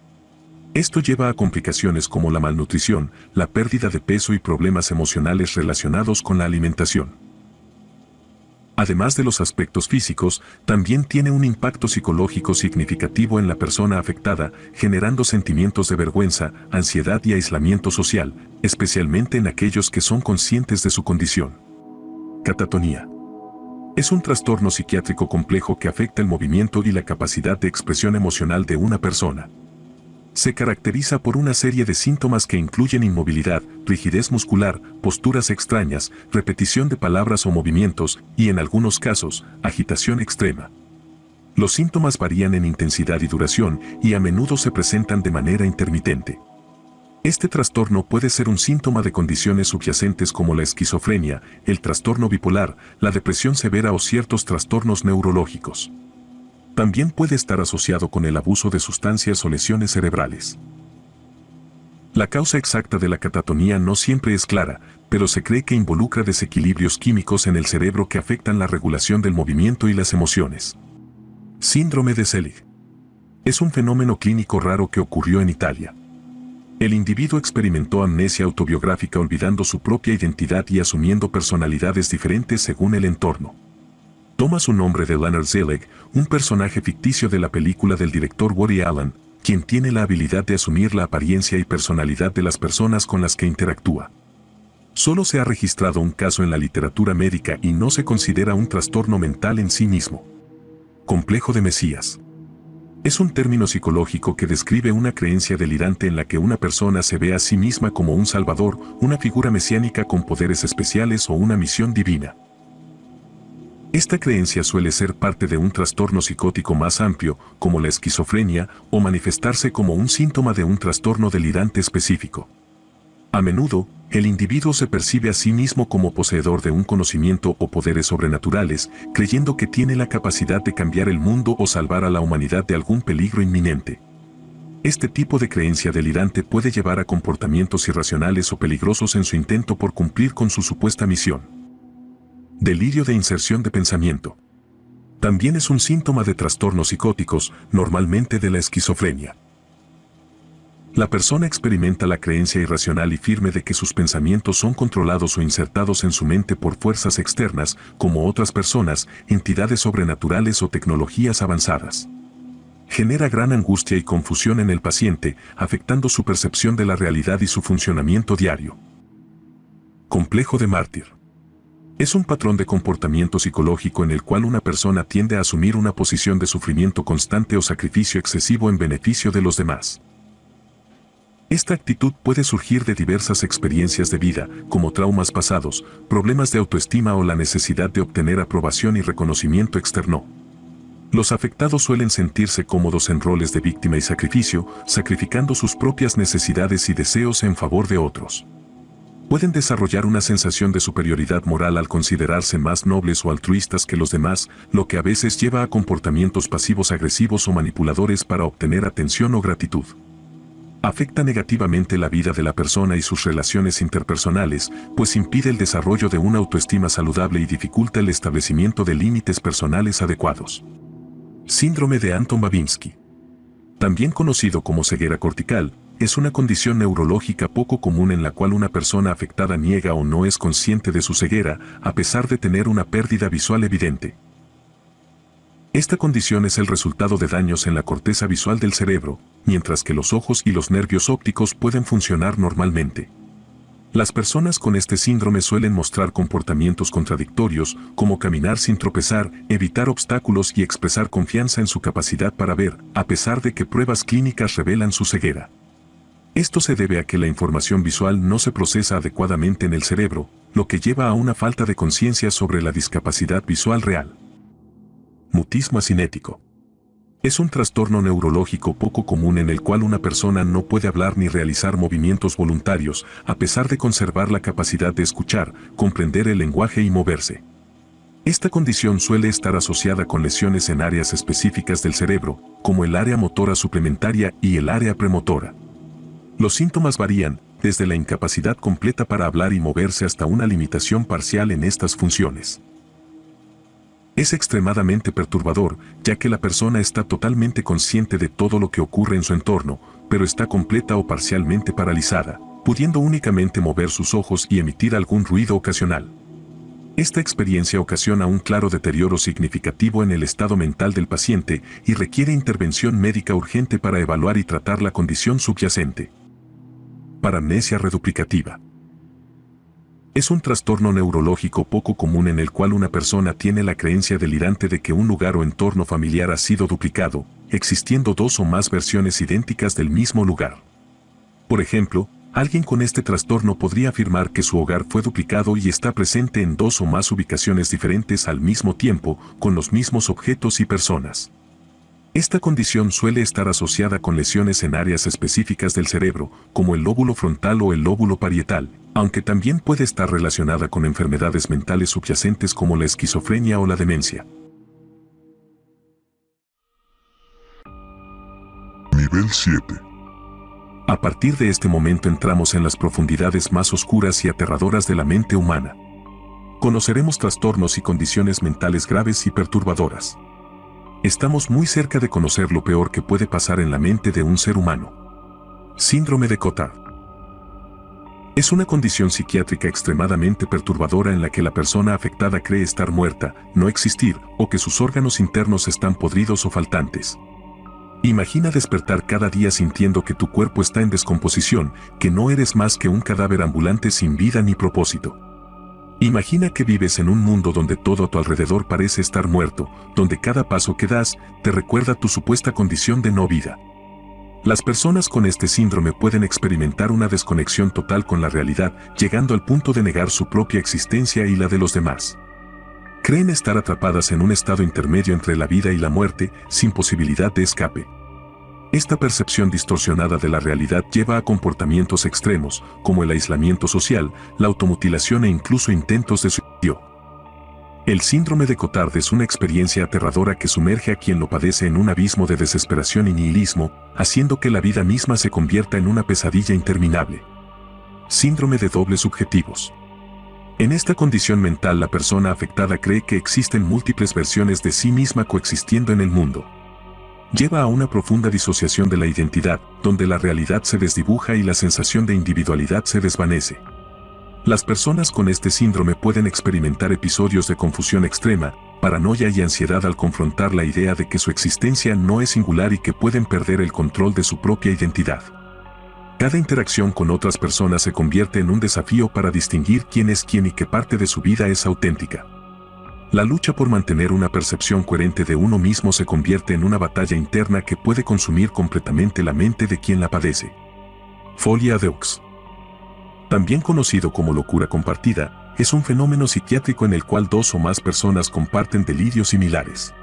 Esto lleva a complicaciones como la malnutrición, la pérdida de peso y problemas emocionales relacionados con la alimentación. Además de los aspectos físicos, también tiene un impacto psicológico significativo en la persona afectada, generando sentimientos de vergüenza, ansiedad y aislamiento social, especialmente en aquellos que son conscientes de su condición. Catatonía. Es un trastorno psiquiátrico complejo que afecta el movimiento y la capacidad de expresión emocional de una persona. Se caracteriza por una serie de síntomas que incluyen inmovilidad, rigidez muscular, posturas extrañas, repetición de palabras o movimientos, y en algunos casos, agitación extrema. Los síntomas varían en intensidad y duración, y a menudo se presentan de manera intermitente. Este trastorno puede ser un síntoma de condiciones subyacentes como la esquizofrenia, el trastorno bipolar, la depresión severa o ciertos trastornos neurológicos. También puede estar asociado con el abuso de sustancias o lesiones cerebrales. La causa exacta de la catatonía no siempre es clara, pero se cree que involucra desequilibrios químicos en el cerebro que afectan la regulación del movimiento y las emociones. Síndrome de Selig. Es un fenómeno clínico raro que ocurrió en Italia. El individuo experimentó amnesia autobiográfica olvidando su propia identidad y asumiendo personalidades diferentes según el entorno. Toma su nombre de Leonard Selig, un personaje ficticio de la película del director Woody Allen, quien tiene la habilidad de asumir la apariencia y personalidad de las personas con las que interactúa. Solo se ha registrado un caso en la literatura médica y no se considera un trastorno mental en sí mismo. Complejo de Mesías. Es un término psicológico que describe una creencia delirante en la que una persona se ve a sí misma como un salvador, una figura mesiánica con poderes especiales o una misión divina. Esta creencia suele ser parte de un trastorno psicótico más amplio, como la esquizofrenia, o manifestarse como un síntoma de un trastorno delirante específico. A menudo, el individuo se percibe a sí mismo como poseedor de un conocimiento o poderes sobrenaturales, creyendo que tiene la capacidad de cambiar el mundo o salvar a la humanidad de algún peligro inminente. Este tipo de creencia delirante puede llevar a comportamientos irracionales o peligrosos en su intento por cumplir con su supuesta misión. Delirio de inserción de pensamiento. También es un síntoma de trastornos psicóticos, normalmente de la esquizofrenia. La persona experimenta la creencia irracional y firme de que sus pensamientos son controlados o insertados en su mente por fuerzas externas, como otras personas, entidades sobrenaturales o tecnologías avanzadas. Genera gran angustia y confusión en el paciente, afectando su percepción de la realidad y su funcionamiento diario. Complejo de mártir. Es un patrón de comportamiento psicológico en el cual una persona tiende a asumir una posición de sufrimiento constante o sacrificio excesivo en beneficio de los demás. Esta actitud puede surgir de diversas experiencias de vida, como traumas pasados, problemas de autoestima o la necesidad de obtener aprobación y reconocimiento externo. Los afectados suelen sentirse cómodos en roles de víctima y sacrificio, sacrificando sus propias necesidades y deseos en favor de otros. Pueden desarrollar una sensación de superioridad moral al considerarse más nobles o altruistas que los demás, lo que a veces lleva a comportamientos pasivos agresivos o manipuladores para obtener atención o gratitud. Afecta negativamente la vida de la persona y sus relaciones interpersonales, pues impide el desarrollo de una autoestima saludable y dificulta el establecimiento de límites personales adecuados. Síndrome de Anton Babinski. También conocido como ceguera cortical, es una condición neurológica poco común en la cual una persona afectada niega o no es consciente de su ceguera, a pesar de tener una pérdida visual evidente. Esta condición es el resultado de daños en la corteza visual del cerebro, mientras que los ojos y los nervios ópticos pueden funcionar normalmente. Las personas con este síndrome suelen mostrar comportamientos contradictorios, como caminar sin tropezar, evitar obstáculos y expresar confianza en su capacidad para ver, a pesar de que pruebas clínicas revelan su ceguera. Esto se debe a que la información visual no se procesa adecuadamente en el cerebro, lo que lleva a una falta de conciencia sobre la discapacidad visual real. Mutismo asinético. Es un trastorno neurológico poco común en el cual una persona no puede hablar ni realizar movimientos voluntarios, a pesar de conservar la capacidad de escuchar, comprender el lenguaje y moverse. Esta condición suele estar asociada con lesiones en áreas específicas del cerebro, como el área motora suplementaria y el área premotora. Los síntomas varían, desde la incapacidad completa para hablar y moverse hasta una limitación parcial en estas funciones. Es extremadamente perturbador, ya que la persona está totalmente consciente de todo lo que ocurre en su entorno, pero está completa o parcialmente paralizada, pudiendo únicamente mover sus ojos y emitir algún ruido ocasional. Esta experiencia ocasiona un claro deterioro significativo en el estado mental del paciente y requiere intervención médica urgente para evaluar y tratar la condición subyacente. Paramnesia reduplicativa. Es un trastorno neurológico poco común en el cual una persona tiene la creencia delirante de que un lugar o entorno familiar ha sido duplicado, existiendo dos o más versiones idénticas del mismo lugar. Por ejemplo, alguien con este trastorno podría afirmar que su hogar fue duplicado y está presente en dos o más ubicaciones diferentes al mismo tiempo, con los mismos objetos y personas. Esta condición suele estar asociada con lesiones en áreas específicas del cerebro, como el lóbulo frontal o el lóbulo parietal, aunque también puede estar relacionada con enfermedades mentales subyacentes como la esquizofrenia o la demencia. Nivel 7. A partir de este momento entramos en las profundidades más oscuras y aterradoras de la mente humana. Conoceremos trastornos y condiciones mentales graves y perturbadoras. Estamos muy cerca de conocer lo peor que puede pasar en la mente de un ser humano. Síndrome de Cotard. Es una condición psiquiátrica extremadamente perturbadora en la que la persona afectada cree estar muerta, no existir, o que sus órganos internos están podridos o faltantes. Imagina despertar cada día sintiendo que tu cuerpo está en descomposición, que no eres más que un cadáver ambulante sin vida ni propósito. Imagina que vives en un mundo donde todo a tu alrededor parece estar muerto, donde cada paso que das te recuerda tu supuesta condición de no vida. Las personas con este síndrome pueden experimentar una desconexión total con la realidad, llegando al punto de negar su propia existencia y la de los demás. Creen estar atrapadas en un estado intermedio entre la vida y la muerte, sin posibilidad de escape. Esta percepción distorsionada de la realidad lleva a comportamientos extremos, como el aislamiento social, la automutilación e incluso intentos de suicidio. El síndrome de Cotard es una experiencia aterradora que sumerge a quien lo padece en un abismo de desesperación y nihilismo, haciendo que la vida misma se convierta en una pesadilla interminable. Síndrome de dobles subjetivos. En esta condición mental, la persona afectada cree que existen múltiples versiones de sí misma coexistiendo en el mundo. Lleva a una profunda disociación de la identidad, donde la realidad se desdibuja y la sensación de individualidad se desvanece. Las personas con este síndrome pueden experimentar episodios de confusión extrema, paranoia y ansiedad al confrontar la idea de que su existencia no es singular y que pueden perder el control de su propia identidad. Cada interacción con otras personas se convierte en un desafío para distinguir quién es quién y qué parte de su vida es auténtica. La lucha por mantener una percepción coherente de uno mismo se convierte en una batalla interna que puede consumir completamente la mente de quien la padece. Folie à deux. También conocido como locura compartida, es un fenómeno psiquiátrico en el cual dos o más personas comparten delirios similares.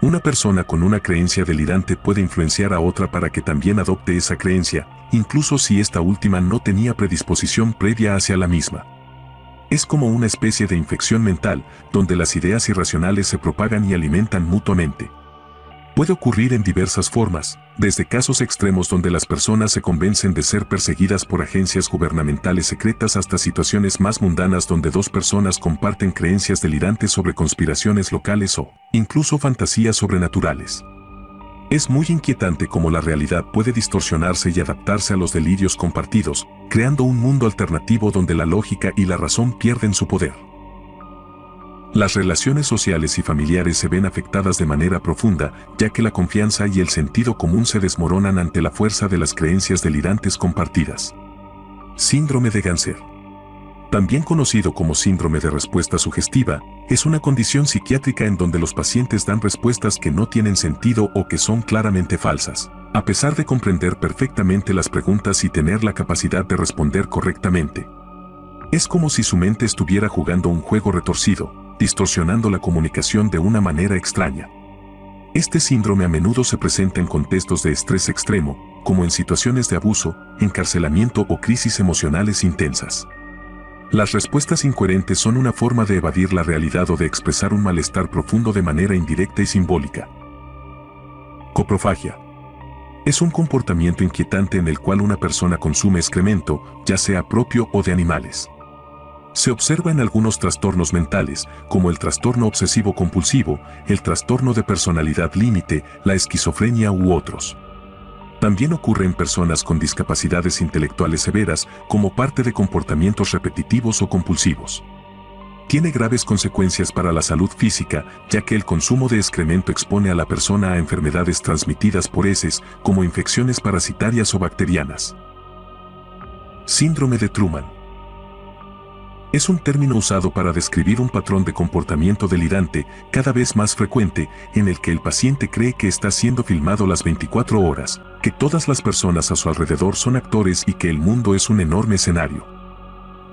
Una persona con una creencia delirante puede influenciar a otra para que también adopte esa creencia, incluso si esta última no tenía predisposición previa hacia la misma. Es como una especie de infección mental, donde las ideas irracionales se propagan y alimentan mutuamente. Puede ocurrir en diversas formas, desde casos extremos donde las personas se convencen de ser perseguidas por agencias gubernamentales secretas hasta situaciones más mundanas donde dos personas comparten creencias delirantes sobre conspiraciones locales o, incluso, fantasías sobrenaturales. Es muy inquietante cómo la realidad puede distorsionarse y adaptarse a los delirios compartidos, creando un mundo alternativo donde la lógica y la razón pierden su poder. Las relaciones sociales y familiares se ven afectadas de manera profunda, ya que la confianza y el sentido común se desmoronan ante la fuerza de las creencias delirantes compartidas. Síndrome de Ganser. También conocido como síndrome de respuesta sugestiva, es una condición psiquiátrica en donde los pacientes dan respuestas que no tienen sentido o que son claramente falsas, a pesar de comprender perfectamente las preguntas y tener la capacidad de responder correctamente. Es como si su mente estuviera jugando un juego retorcido, distorsionando la comunicación de una manera extraña. Este síndrome a menudo se presenta en contextos de estrés extremo, como en situaciones de abuso, encarcelamiento o crisis emocionales intensas. Las respuestas incoherentes son una forma de evadir la realidad o de expresar un malestar profundo de manera indirecta y simbólica. Coprofagia. Es un comportamiento inquietante en el cual una persona consume excremento, ya sea propio o de animales. Se observa en algunos trastornos mentales, como el trastorno obsesivo compulsivo, el trastorno de personalidad límite, la esquizofrenia u otros. También ocurre en personas con discapacidades intelectuales severas, como parte de comportamientos repetitivos o compulsivos. Tiene graves consecuencias para la salud física, ya que el consumo de excremento expone a la persona a enfermedades transmitidas por heces, como infecciones parasitarias o bacterianas. Síndrome de Truman. Es un término usado para describir un patrón de comportamiento delirante, cada vez más frecuente, en el que el paciente cree que está siendo filmado las 24 horas, que todas las personas a su alrededor son actores y que el mundo es un enorme escenario.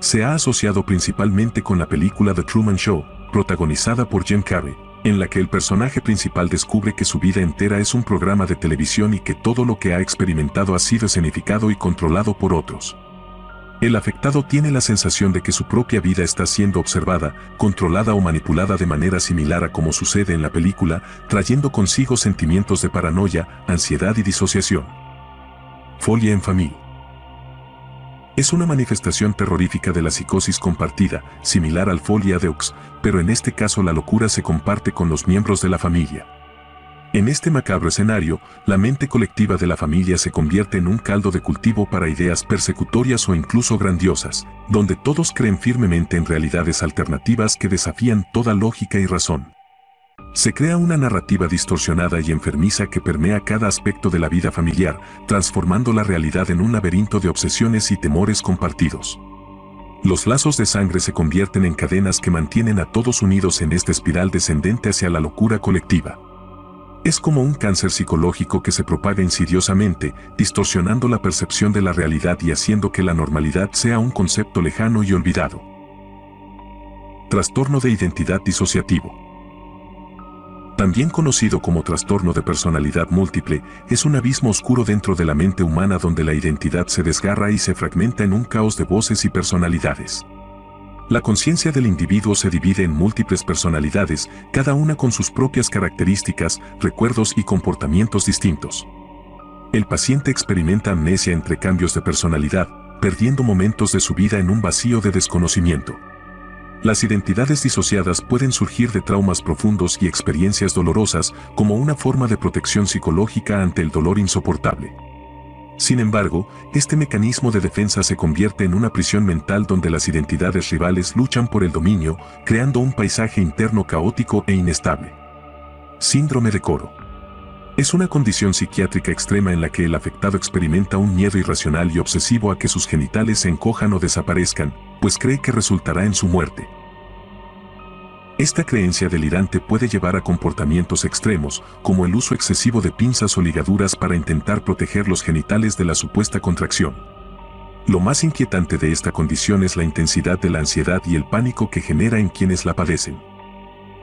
Se ha asociado principalmente con la película The Truman Show, protagonizada por Jim Carrey, en la que el personaje principal descubre que su vida entera es un programa de televisión y que todo lo que ha experimentado ha sido escenificado y controlado por otros. El afectado tiene la sensación de que su propia vida está siendo observada, controlada o manipulada de manera similar a como sucede en la película, trayendo consigo sentimientos de paranoia, ansiedad y disociación. Folie en familia. Es una manifestación terrorífica de la psicosis compartida, similar al Folie à deux, pero en este caso la locura se comparte con los miembros de la familia. En este macabro escenario, la mente colectiva de la familia se convierte en un caldo de cultivo para ideas persecutorias o incluso grandiosas, donde todos creen firmemente en realidades alternativas que desafían toda lógica y razón. Se crea una narrativa distorsionada y enfermiza que permea cada aspecto de la vida familiar, transformando la realidad en un laberinto de obsesiones y temores compartidos. Los lazos de sangre se convierten en cadenas que mantienen a todos unidos en esta espiral descendente hacia la locura colectiva. Es como un cáncer psicológico que se propaga insidiosamente, distorsionando la percepción de la realidad y haciendo que la normalidad sea un concepto lejano y olvidado. Trastorno de identidad disociativo. También conocido como trastorno de personalidad múltiple, es un abismo oscuro dentro de la mente humana donde la identidad se desgarra y se fragmenta en un caos de voces y personalidades. La conciencia del individuo se divide en múltiples personalidades, cada una con sus propias características, recuerdos y comportamientos distintos. El paciente experimenta amnesia entre cambios de personalidad, perdiendo momentos de su vida en un vacío de desconocimiento. Las identidades disociadas pueden surgir de traumas profundos y experiencias dolorosas como una forma de protección psicológica ante el dolor insoportable. Sin embargo, este mecanismo de defensa se convierte en una prisión mental donde las identidades rivales luchan por el dominio, creando un paisaje interno caótico e inestable. Síndrome de Coro. Es una condición psiquiátrica extrema en la que el afectado experimenta un miedo irracional y obsesivo a que sus genitales se encojan o desaparezcan, pues cree que resultará en su muerte. Esta creencia delirante puede llevar a comportamientos extremos, como el uso excesivo de pinzas o ligaduras para intentar proteger los genitales de la supuesta contracción. Lo más inquietante de esta condición es la intensidad de la ansiedad y el pánico que genera en quienes la padecen.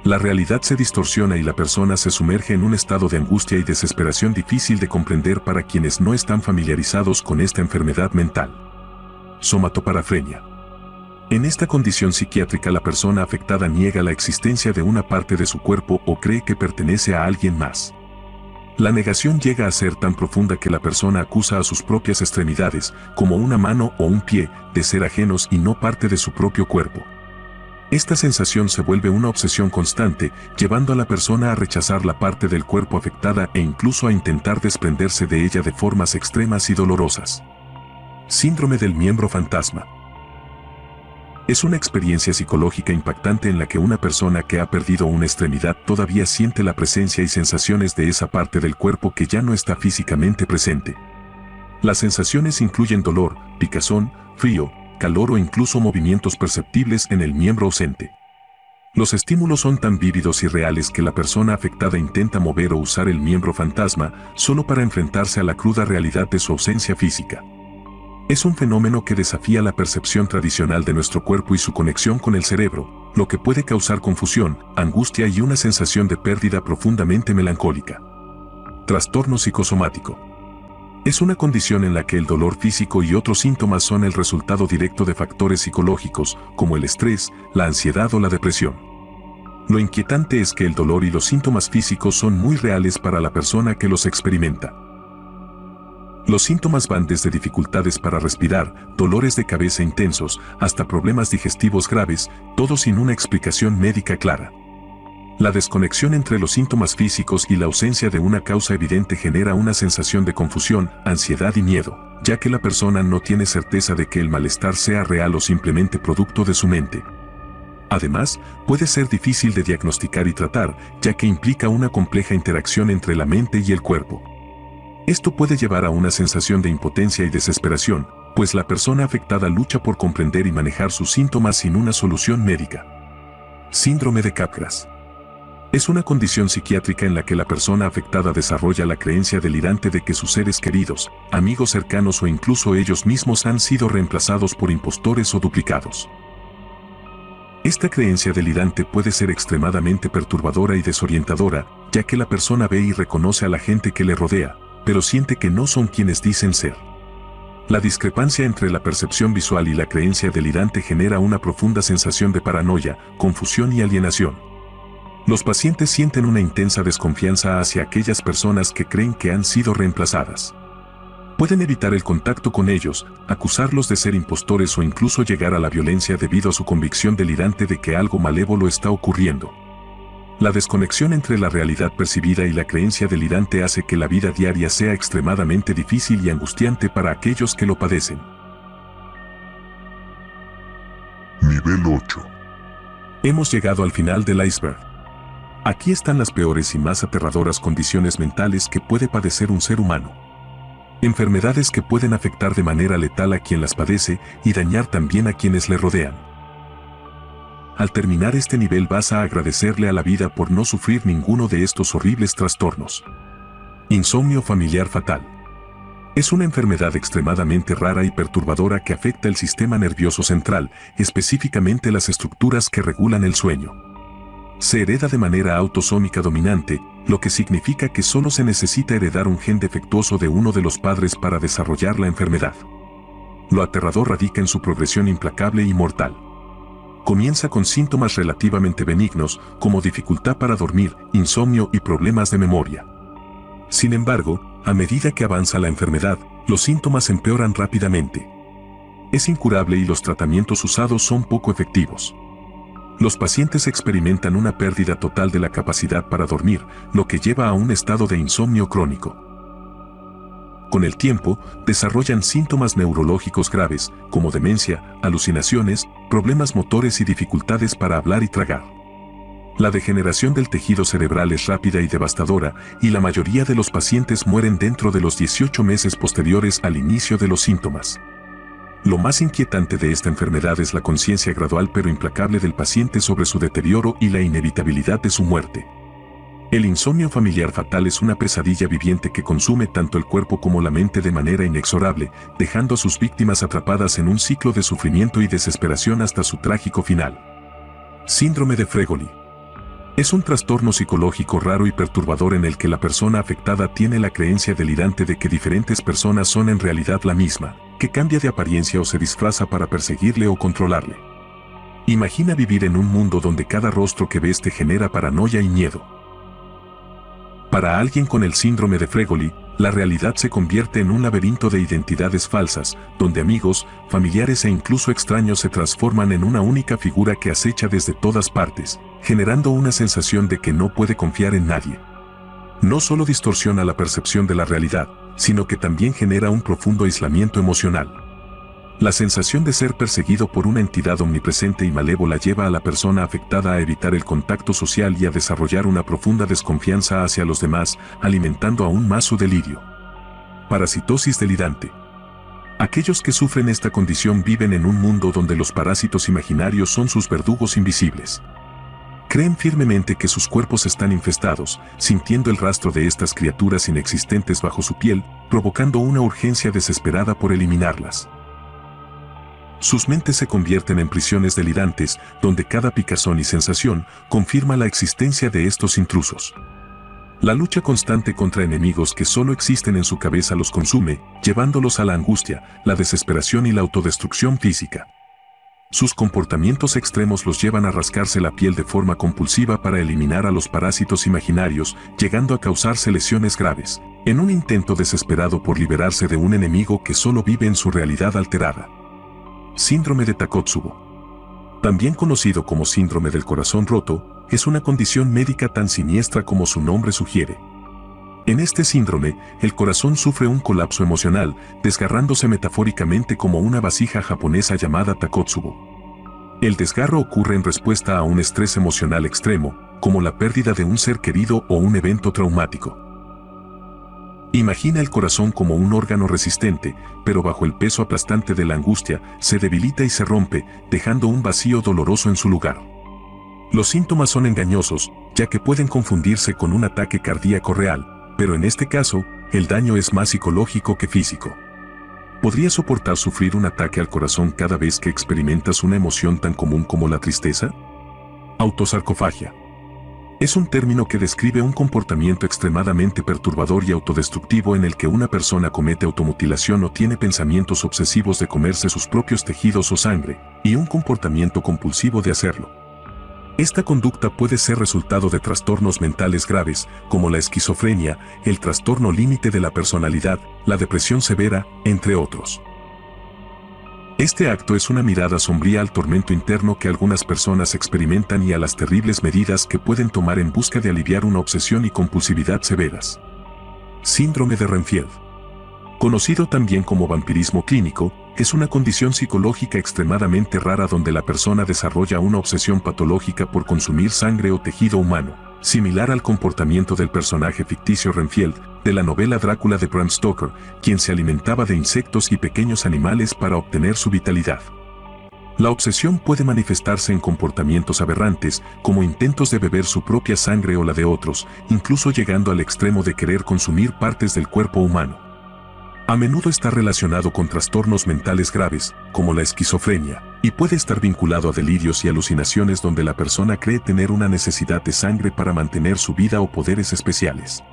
La realidad se distorsiona y la persona se sumerge en un estado de angustia y desesperación difícil de comprender para quienes no están familiarizados con esta enfermedad mental. Somatoparafrenia. En esta condición psiquiátrica la persona afectada niega la existencia de una parte de su cuerpo o cree que pertenece a alguien más. La negación llega a ser tan profunda que la persona acusa a sus propias extremidades, como una mano o un pie, de ser ajenos y no parte de su propio cuerpo. Esta sensación se vuelve una obsesión constante, llevando a la persona a rechazar la parte del cuerpo afectada e incluso a intentar desprenderse de ella de formas extremas y dolorosas. Síndrome del miembro fantasma. Es una experiencia psicológica impactante en la que una persona que ha perdido una extremidad todavía siente la presencia y sensaciones de esa parte del cuerpo que ya no está físicamente presente. Las sensaciones incluyen dolor, picazón, frío, calor o incluso movimientos perceptibles en el miembro ausente. Los estímulos son tan vívidos y reales que la persona afectada intenta mover o usar el miembro fantasma solo para enfrentarse a la cruda realidad de su ausencia física. Es un fenómeno que desafía la percepción tradicional de nuestro cuerpo y su conexión con el cerebro, lo que puede causar confusión, angustia y una sensación de pérdida profundamente melancólica. Trastorno psicosomático. Es una condición en la que el dolor físico y otros síntomas son el resultado directo de factores psicológicos, como el estrés, la ansiedad o la depresión. Lo inquietante es que el dolor y los síntomas físicos son muy reales para la persona que los experimenta. Los síntomas van desde dificultades para respirar, dolores de cabeza intensos, hasta problemas digestivos graves, todo sin una explicación médica clara. La desconexión entre los síntomas físicos y la ausencia de una causa evidente genera una sensación de confusión, ansiedad y miedo, ya que la persona no tiene certeza de que el malestar sea real o simplemente producto de su mente. Además, puede ser difícil de diagnosticar y tratar, ya que implica una compleja interacción entre la mente y el cuerpo. Esto puede llevar a una sensación de impotencia y desesperación, pues la persona afectada lucha por comprender y manejar sus síntomas sin una solución médica. Síndrome de Capgras. Es una condición psiquiátrica en la que la persona afectada desarrolla la creencia delirante de que sus seres queridos, amigos cercanos o incluso ellos mismos han sido reemplazados por impostores o duplicados. Esta creencia delirante puede ser extremadamente perturbadora y desorientadora, ya que la persona ve y reconoce a la gente que le rodea, pero siente que no son quienes dicen ser. La discrepancia entre la percepción visual y la creencia delirante genera una profunda sensación de paranoia, confusión y alienación. Los pacientes sienten una intensa desconfianza hacia aquellas personas que creen que han sido reemplazadas. Pueden evitar el contacto con ellos, acusarlos de ser impostores o incluso llegar a la violencia debido a su convicción delirante de que algo malévolo está ocurriendo. La desconexión entre la realidad percibida y la creencia delirante hace que la vida diaria sea extremadamente difícil y angustiante para aquellos que lo padecen. Nivel 8. Hemos llegado al final del iceberg. Aquí están las peores y más aterradoras condiciones mentales que puede padecer un ser humano. enfermedades que pueden afectar de manera letal a quien las padece y dañar también a quienes le rodean. Al terminar este nivel vas a agradecerle a la vida por no sufrir ninguno de estos horribles trastornos. Insomnio familiar fatal. Es una enfermedad extremadamente rara y perturbadora que afecta el sistema nervioso central, específicamente las estructuras que regulan el sueño. Se hereda de manera autosómica dominante, lo que significa que solo se necesita heredar un gen defectuoso de uno de los padres para desarrollar la enfermedad. Lo aterrador radica en su progresión implacable y mortal. Comienza con síntomas relativamente benignos, como dificultad para dormir, insomnio y problemas de memoria. Sin embargo, a medida que avanza la enfermedad, los síntomas empeoran rápidamente. Es incurable y los tratamientos usados son poco efectivos. Los pacientes experimentan una pérdida total de la capacidad para dormir, lo que lleva a un estado de insomnio crónico. Con el tiempo, desarrollan síntomas neurológicos graves, como demencia, alucinaciones, problemas motores y dificultades para hablar y tragar. La degeneración del tejido cerebral es rápida y devastadora, y la mayoría de los pacientes mueren dentro de los 18 meses posteriores al inicio de los síntomas. Lo más inquietante de esta enfermedad es la conciencia gradual pero implacable del paciente sobre su deterioro y la inevitabilidad de su muerte. El insomnio familiar fatal es una pesadilla viviente que consume tanto el cuerpo como la mente de manera inexorable, dejando a sus víctimas atrapadas en un ciclo de sufrimiento y desesperación hasta su trágico final. Síndrome de Fregoli. Es un trastorno psicológico raro y perturbador en el que la persona afectada tiene la creencia delirante de que diferentes personas son en realidad la misma, que cambia de apariencia o se disfraza para perseguirle o controlarle. Imagina vivir en un mundo donde cada rostro que ves te genera paranoia y miedo. Para alguien con el síndrome de Fregoli, la realidad se convierte en un laberinto de identidades falsas, donde amigos, familiares e incluso extraños se transforman en una única figura que acecha desde todas partes, generando una sensación de que no puede confiar en nadie. No solo distorsiona la percepción de la realidad, sino que también genera un profundo aislamiento emocional. La sensación de ser perseguido por una entidad omnipresente y malévola lleva a la persona afectada a evitar el contacto social y a desarrollar una profunda desconfianza hacia los demás, alimentando aún más su delirio. Parasitosis delirante. Aquellos que sufren esta condición viven en un mundo donde los parásitos imaginarios son sus verdugos invisibles. Creen firmemente que sus cuerpos están infestados, sintiendo el rastro de estas criaturas inexistentes bajo su piel, provocando una urgencia desesperada por eliminarlas. Sus mentes se convierten en prisiones delirantes, donde cada picazón y sensación confirma la existencia de estos intrusos. La lucha constante contra enemigos que solo existen en su cabeza los consume, llevándolos a la angustia, la desesperación y la autodestrucción física. Sus comportamientos extremos los llevan a rascarse la piel de forma compulsiva para eliminar a los parásitos imaginarios, llegando a causarse lesiones graves, en un intento desesperado por liberarse de un enemigo que solo vive en su realidad alterada. Síndrome de Takotsubo. También conocido como síndrome del corazón roto, es una condición médica tan siniestra como su nombre sugiere. En este síndrome, el corazón sufre un colapso emocional, desgarrándose metafóricamente como una vasija japonesa llamada Takotsubo. El desgarro ocurre en respuesta a un estrés emocional extremo, como la pérdida de un ser querido o un evento traumático. Imagina el corazón como un órgano resistente, pero bajo el peso aplastante de la angustia, se debilita y se rompe, dejando un vacío doloroso en su lugar. Los síntomas son engañosos, ya que pueden confundirse con un ataque cardíaco real, pero en este caso, el daño es más psicológico que físico. ¿Podría soportar sufrir un ataque al corazón cada vez que experimentas una emoción tan común como la tristeza? Autosarcofagia. Es un término que describe un comportamiento extremadamente perturbador y autodestructivo en el que una persona comete automutilación o tiene pensamientos obsesivos de comerse sus propios tejidos o sangre, y un comportamiento compulsivo de hacerlo. Esta conducta puede ser resultado de trastornos mentales graves, como la esquizofrenia, el trastorno límite de la personalidad, la depresión severa, entre otros. Este acto es una mirada sombría al tormento interno que algunas personas experimentan y a las terribles medidas que pueden tomar en busca de aliviar una obsesión y compulsividad severas. Síndrome de Renfield. Conocido también como vampirismo clínico, es una condición psicológica extremadamente rara donde la persona desarrolla una obsesión patológica por consumir sangre o tejido humano, similar al comportamiento del personaje ficticio Renfield, de la novela Drácula de Bram Stoker, quien se alimentaba de insectos y pequeños animales para obtener su vitalidad. La obsesión puede manifestarse en comportamientos aberrantes, como intentos de beber su propia sangre o la de otros, incluso llegando al extremo de querer consumir partes del cuerpo humano. A menudo está relacionado con trastornos mentales graves, como la esquizofrenia, y puede estar vinculado a delirios y alucinaciones donde la persona cree tener una necesidad de sangre para mantener su vida o poderes especiales.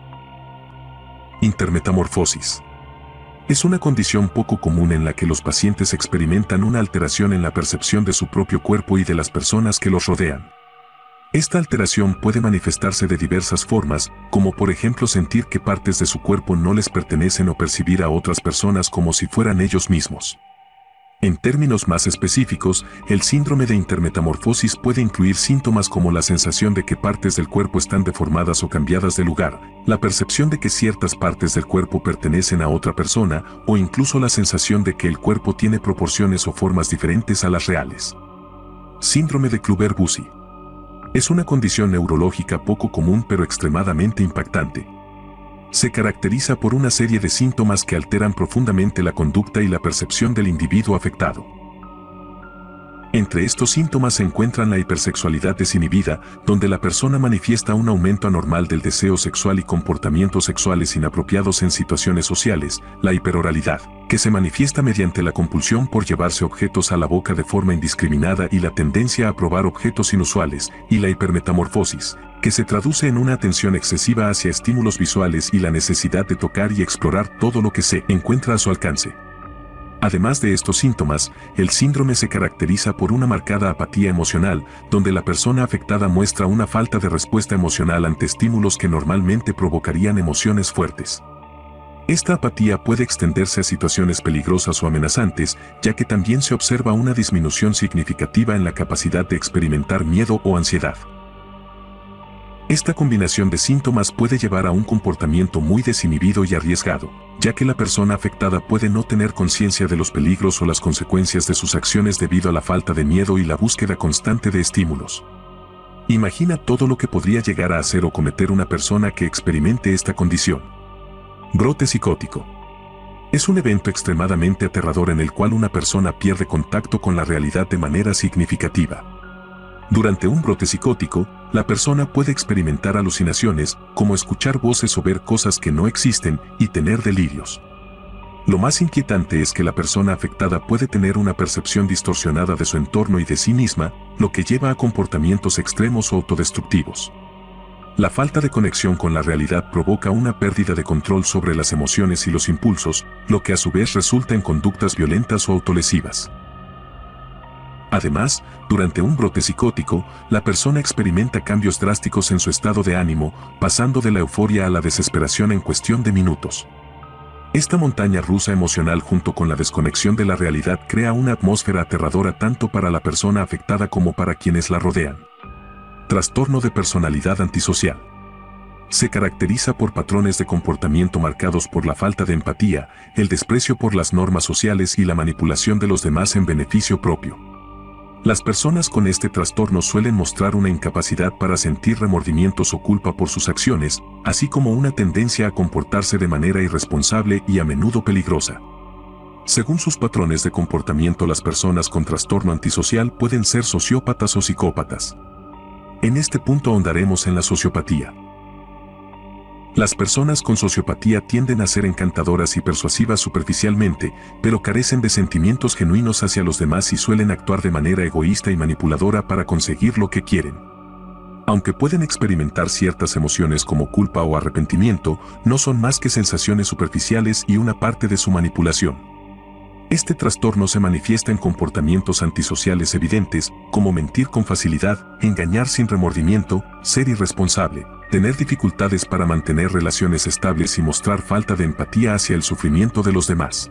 Intermetamorfosis. Es una condición poco común en la que los pacientes experimentan una alteración en la percepción de su propio cuerpo y de las personas que los rodean. Esta alteración puede manifestarse de diversas formas, como por ejemplo sentir que partes de su cuerpo no les pertenecen o percibir a otras personas como si fueran ellos mismos. En términos más específicos, el síndrome de intermetamorfosis puede incluir síntomas como la sensación de que partes del cuerpo están deformadas o cambiadas de lugar, la percepción de que ciertas partes del cuerpo pertenecen a otra persona, o incluso la sensación de que el cuerpo tiene proporciones o formas diferentes a las reales. Síndrome de Kluver-Bucy. Es una condición neurológica poco común pero extremadamente impactante. Se caracteriza por una serie de síntomas que alteran profundamente la conducta y la percepción del individuo afectado. Entre estos síntomas se encuentran la hipersexualidad desinhibida, donde la persona manifiesta un aumento anormal del deseo sexual y comportamientos sexuales inapropiados en situaciones sociales, la hiperoralidad, que se manifiesta mediante la compulsión por llevarse objetos a la boca de forma indiscriminada y la tendencia a probar objetos inusuales, y la hipermetamorfosis, que se traduce en una atención excesiva hacia estímulos visuales y la necesidad de tocar y explorar todo lo que se encuentra a su alcance. Además de estos síntomas, el síndrome se caracteriza por una marcada apatía emocional, donde la persona afectada muestra una falta de respuesta emocional ante estímulos que normalmente provocarían emociones fuertes. Esta apatía puede extenderse a situaciones peligrosas o amenazantes, ya que también se observa una disminución significativa en la capacidad de experimentar miedo o ansiedad. Esta combinación de síntomas puede llevar a un comportamiento muy desinhibido y arriesgado, ya que la persona afectada puede no tener conciencia de los peligros o las consecuencias de sus acciones debido a la falta de miedo y la búsqueda constante de estímulos. Imagina todo lo que podría llegar a hacer o cometer una persona que experimente esta condición. Brote psicótico. Es un evento extremadamente aterrador en el cual una persona pierde contacto con la realidad de manera significativa. Durante un brote psicótico, la persona puede experimentar alucinaciones, como escuchar voces o ver cosas que no existen, y tener delirios. Lo más inquietante es que la persona afectada puede tener una percepción distorsionada de su entorno y de sí misma, lo que lleva a comportamientos extremos o autodestructivos. La falta de conexión con la realidad provoca una pérdida de control sobre las emociones y los impulsos, lo que a su vez resulta en conductas violentas o autolesivas. Además, durante un brote psicótico, la persona experimenta cambios drásticos en su estado de ánimo, pasando de la euforia a la desesperación en cuestión de minutos. Esta montaña rusa emocional junto con la desconexión de la realidad crea una atmósfera aterradora tanto para la persona afectada como para quienes la rodean. Trastorno de personalidad antisocial. Se caracteriza por patrones de comportamiento marcados por la falta de empatía, el desprecio por las normas sociales y la manipulación de los demás en beneficio propio. Las personas con este trastorno suelen mostrar una incapacidad para sentir remordimientos o culpa por sus acciones, así como una tendencia a comportarse de manera irresponsable y a menudo peligrosa. Según sus patrones de comportamiento, las personas con trastorno antisocial pueden ser sociópatas o psicópatas. En este punto ahondaremos en la sociopatía. Las personas con sociopatía tienden a ser encantadoras y persuasivas superficialmente, pero carecen de sentimientos genuinos hacia los demás y suelen actuar de manera egoísta y manipuladora para conseguir lo que quieren. Aunque pueden experimentar ciertas emociones como culpa o arrepentimiento, no son más que sensaciones superficiales y una parte de su manipulación. Este trastorno se manifiesta en comportamientos antisociales evidentes, como mentir con facilidad, engañar sin remordimiento, ser irresponsable, tener dificultades para mantener relaciones estables y mostrar falta de empatía hacia el sufrimiento de los demás.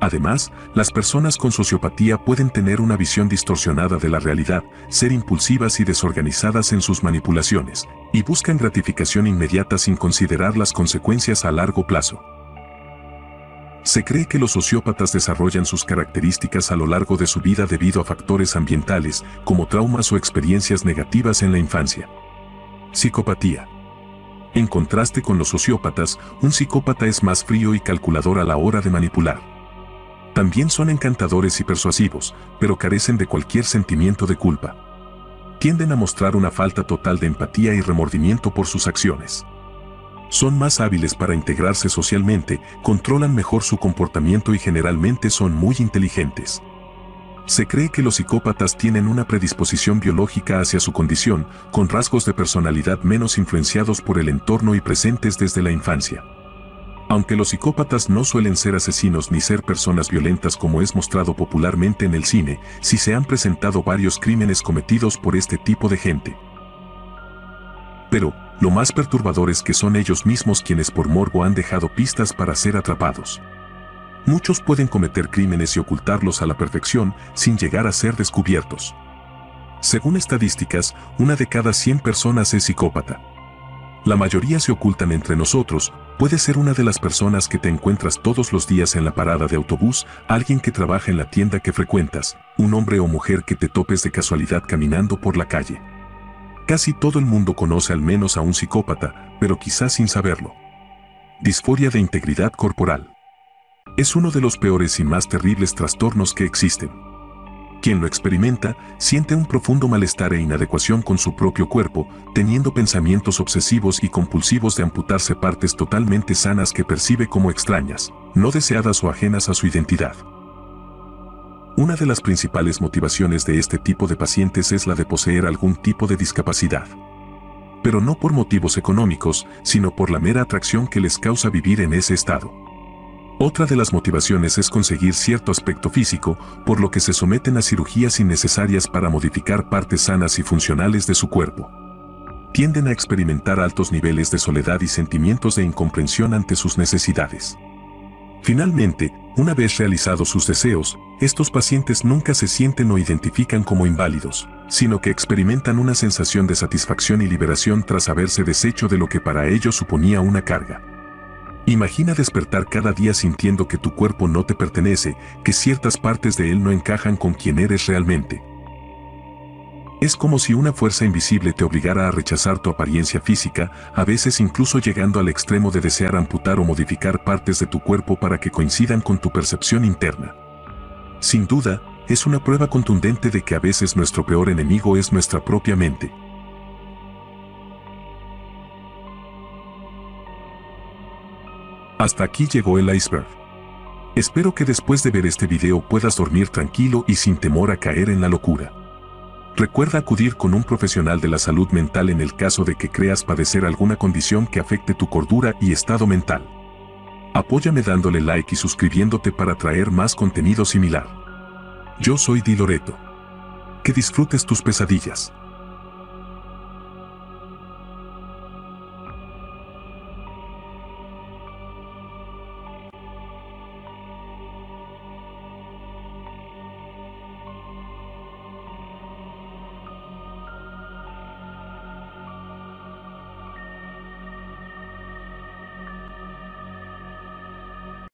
Además, las personas con sociopatía pueden tener una visión distorsionada de la realidad, ser impulsivas y desorganizadas en sus manipulaciones, y buscan gratificación inmediata sin considerar las consecuencias a largo plazo. Se cree que los sociópatas desarrollan sus características a lo largo de su vida debido a factores ambientales, como traumas o experiencias negativas en la infancia. Psicopatía. En contraste con los sociópatas, un psicópata es más frío y calculador a la hora de manipular. También son encantadores y persuasivos, pero carecen de cualquier sentimiento de culpa. Tienden a mostrar una falta total de empatía y remordimiento por sus acciones. Son más hábiles para integrarse socialmente, controlan mejor su comportamiento y generalmente son muy inteligentes. Se cree que los psicópatas tienen una predisposición biológica hacia su condición, con rasgos de personalidad menos influenciados por el entorno y presentes desde la infancia. Aunque los psicópatas no suelen ser asesinos ni ser personas violentas como es mostrado popularmente en el cine, sí se han presentado varios crímenes cometidos por este tipo de gente. Pero, lo más perturbador es que son ellos mismos quienes por morbo han dejado pistas para ser atrapados. Muchos pueden cometer crímenes y ocultarlos a la perfección sin llegar a ser descubiertos. Según estadísticas, una de cada 100 personas es psicópata. La mayoría se ocultan entre nosotros. Puede ser una de las personas que te encuentras todos los días en la parada de autobús, alguien que trabaja en la tienda que frecuentas, un hombre o mujer que te topes de casualidad caminando por la calle. Casi todo el mundo conoce al menos a un psicópata, pero quizás sin saberlo. Disforia de integridad corporal. Es uno de los peores y más terribles trastornos que existen. Quien lo experimenta, siente un profundo malestar e inadecuación con su propio cuerpo, teniendo pensamientos obsesivos y compulsivos de amputarse partes totalmente sanas que percibe como extrañas, no deseadas o ajenas a su identidad. Una de las principales motivaciones de este tipo de pacientes es la de poseer algún tipo de discapacidad. Pero no por motivos económicos, sino por la mera atracción que les causa vivir en ese estado. Otra de las motivaciones es conseguir cierto aspecto físico, por lo que se someten a cirugías innecesarias para modificar partes sanas y funcionales de su cuerpo. Tienden a experimentar altos niveles de soledad y sentimientos de incomprensión ante sus necesidades. Finalmente, una vez realizados sus deseos, estos pacientes nunca se sienten o identifican como inválidos, sino que experimentan una sensación de satisfacción y liberación tras haberse deshecho de lo que para ellos suponía una carga. Imagina despertar cada día sintiendo que tu cuerpo no te pertenece, que ciertas partes de él no encajan con quien eres realmente. Es como si una fuerza invisible te obligara a rechazar tu apariencia física, a veces incluso llegando al extremo de desear amputar o modificar partes de tu cuerpo para que coincidan con tu percepción interna. Sin duda, es una prueba contundente de que a veces nuestro peor enemigo es nuestra propia mente. Hasta aquí llegó el iceberg. Espero que después de ver este video puedas dormir tranquilo y sin temor a caer en la locura. Recuerda acudir con un profesional de la salud mental en el caso de que creas padecer alguna condición que afecte tu cordura y estado mental. Apóyame dándole like y suscribiéndote para traer más contenido similar. Yo soy Di Loreto. Que disfrutes tus pesadillas.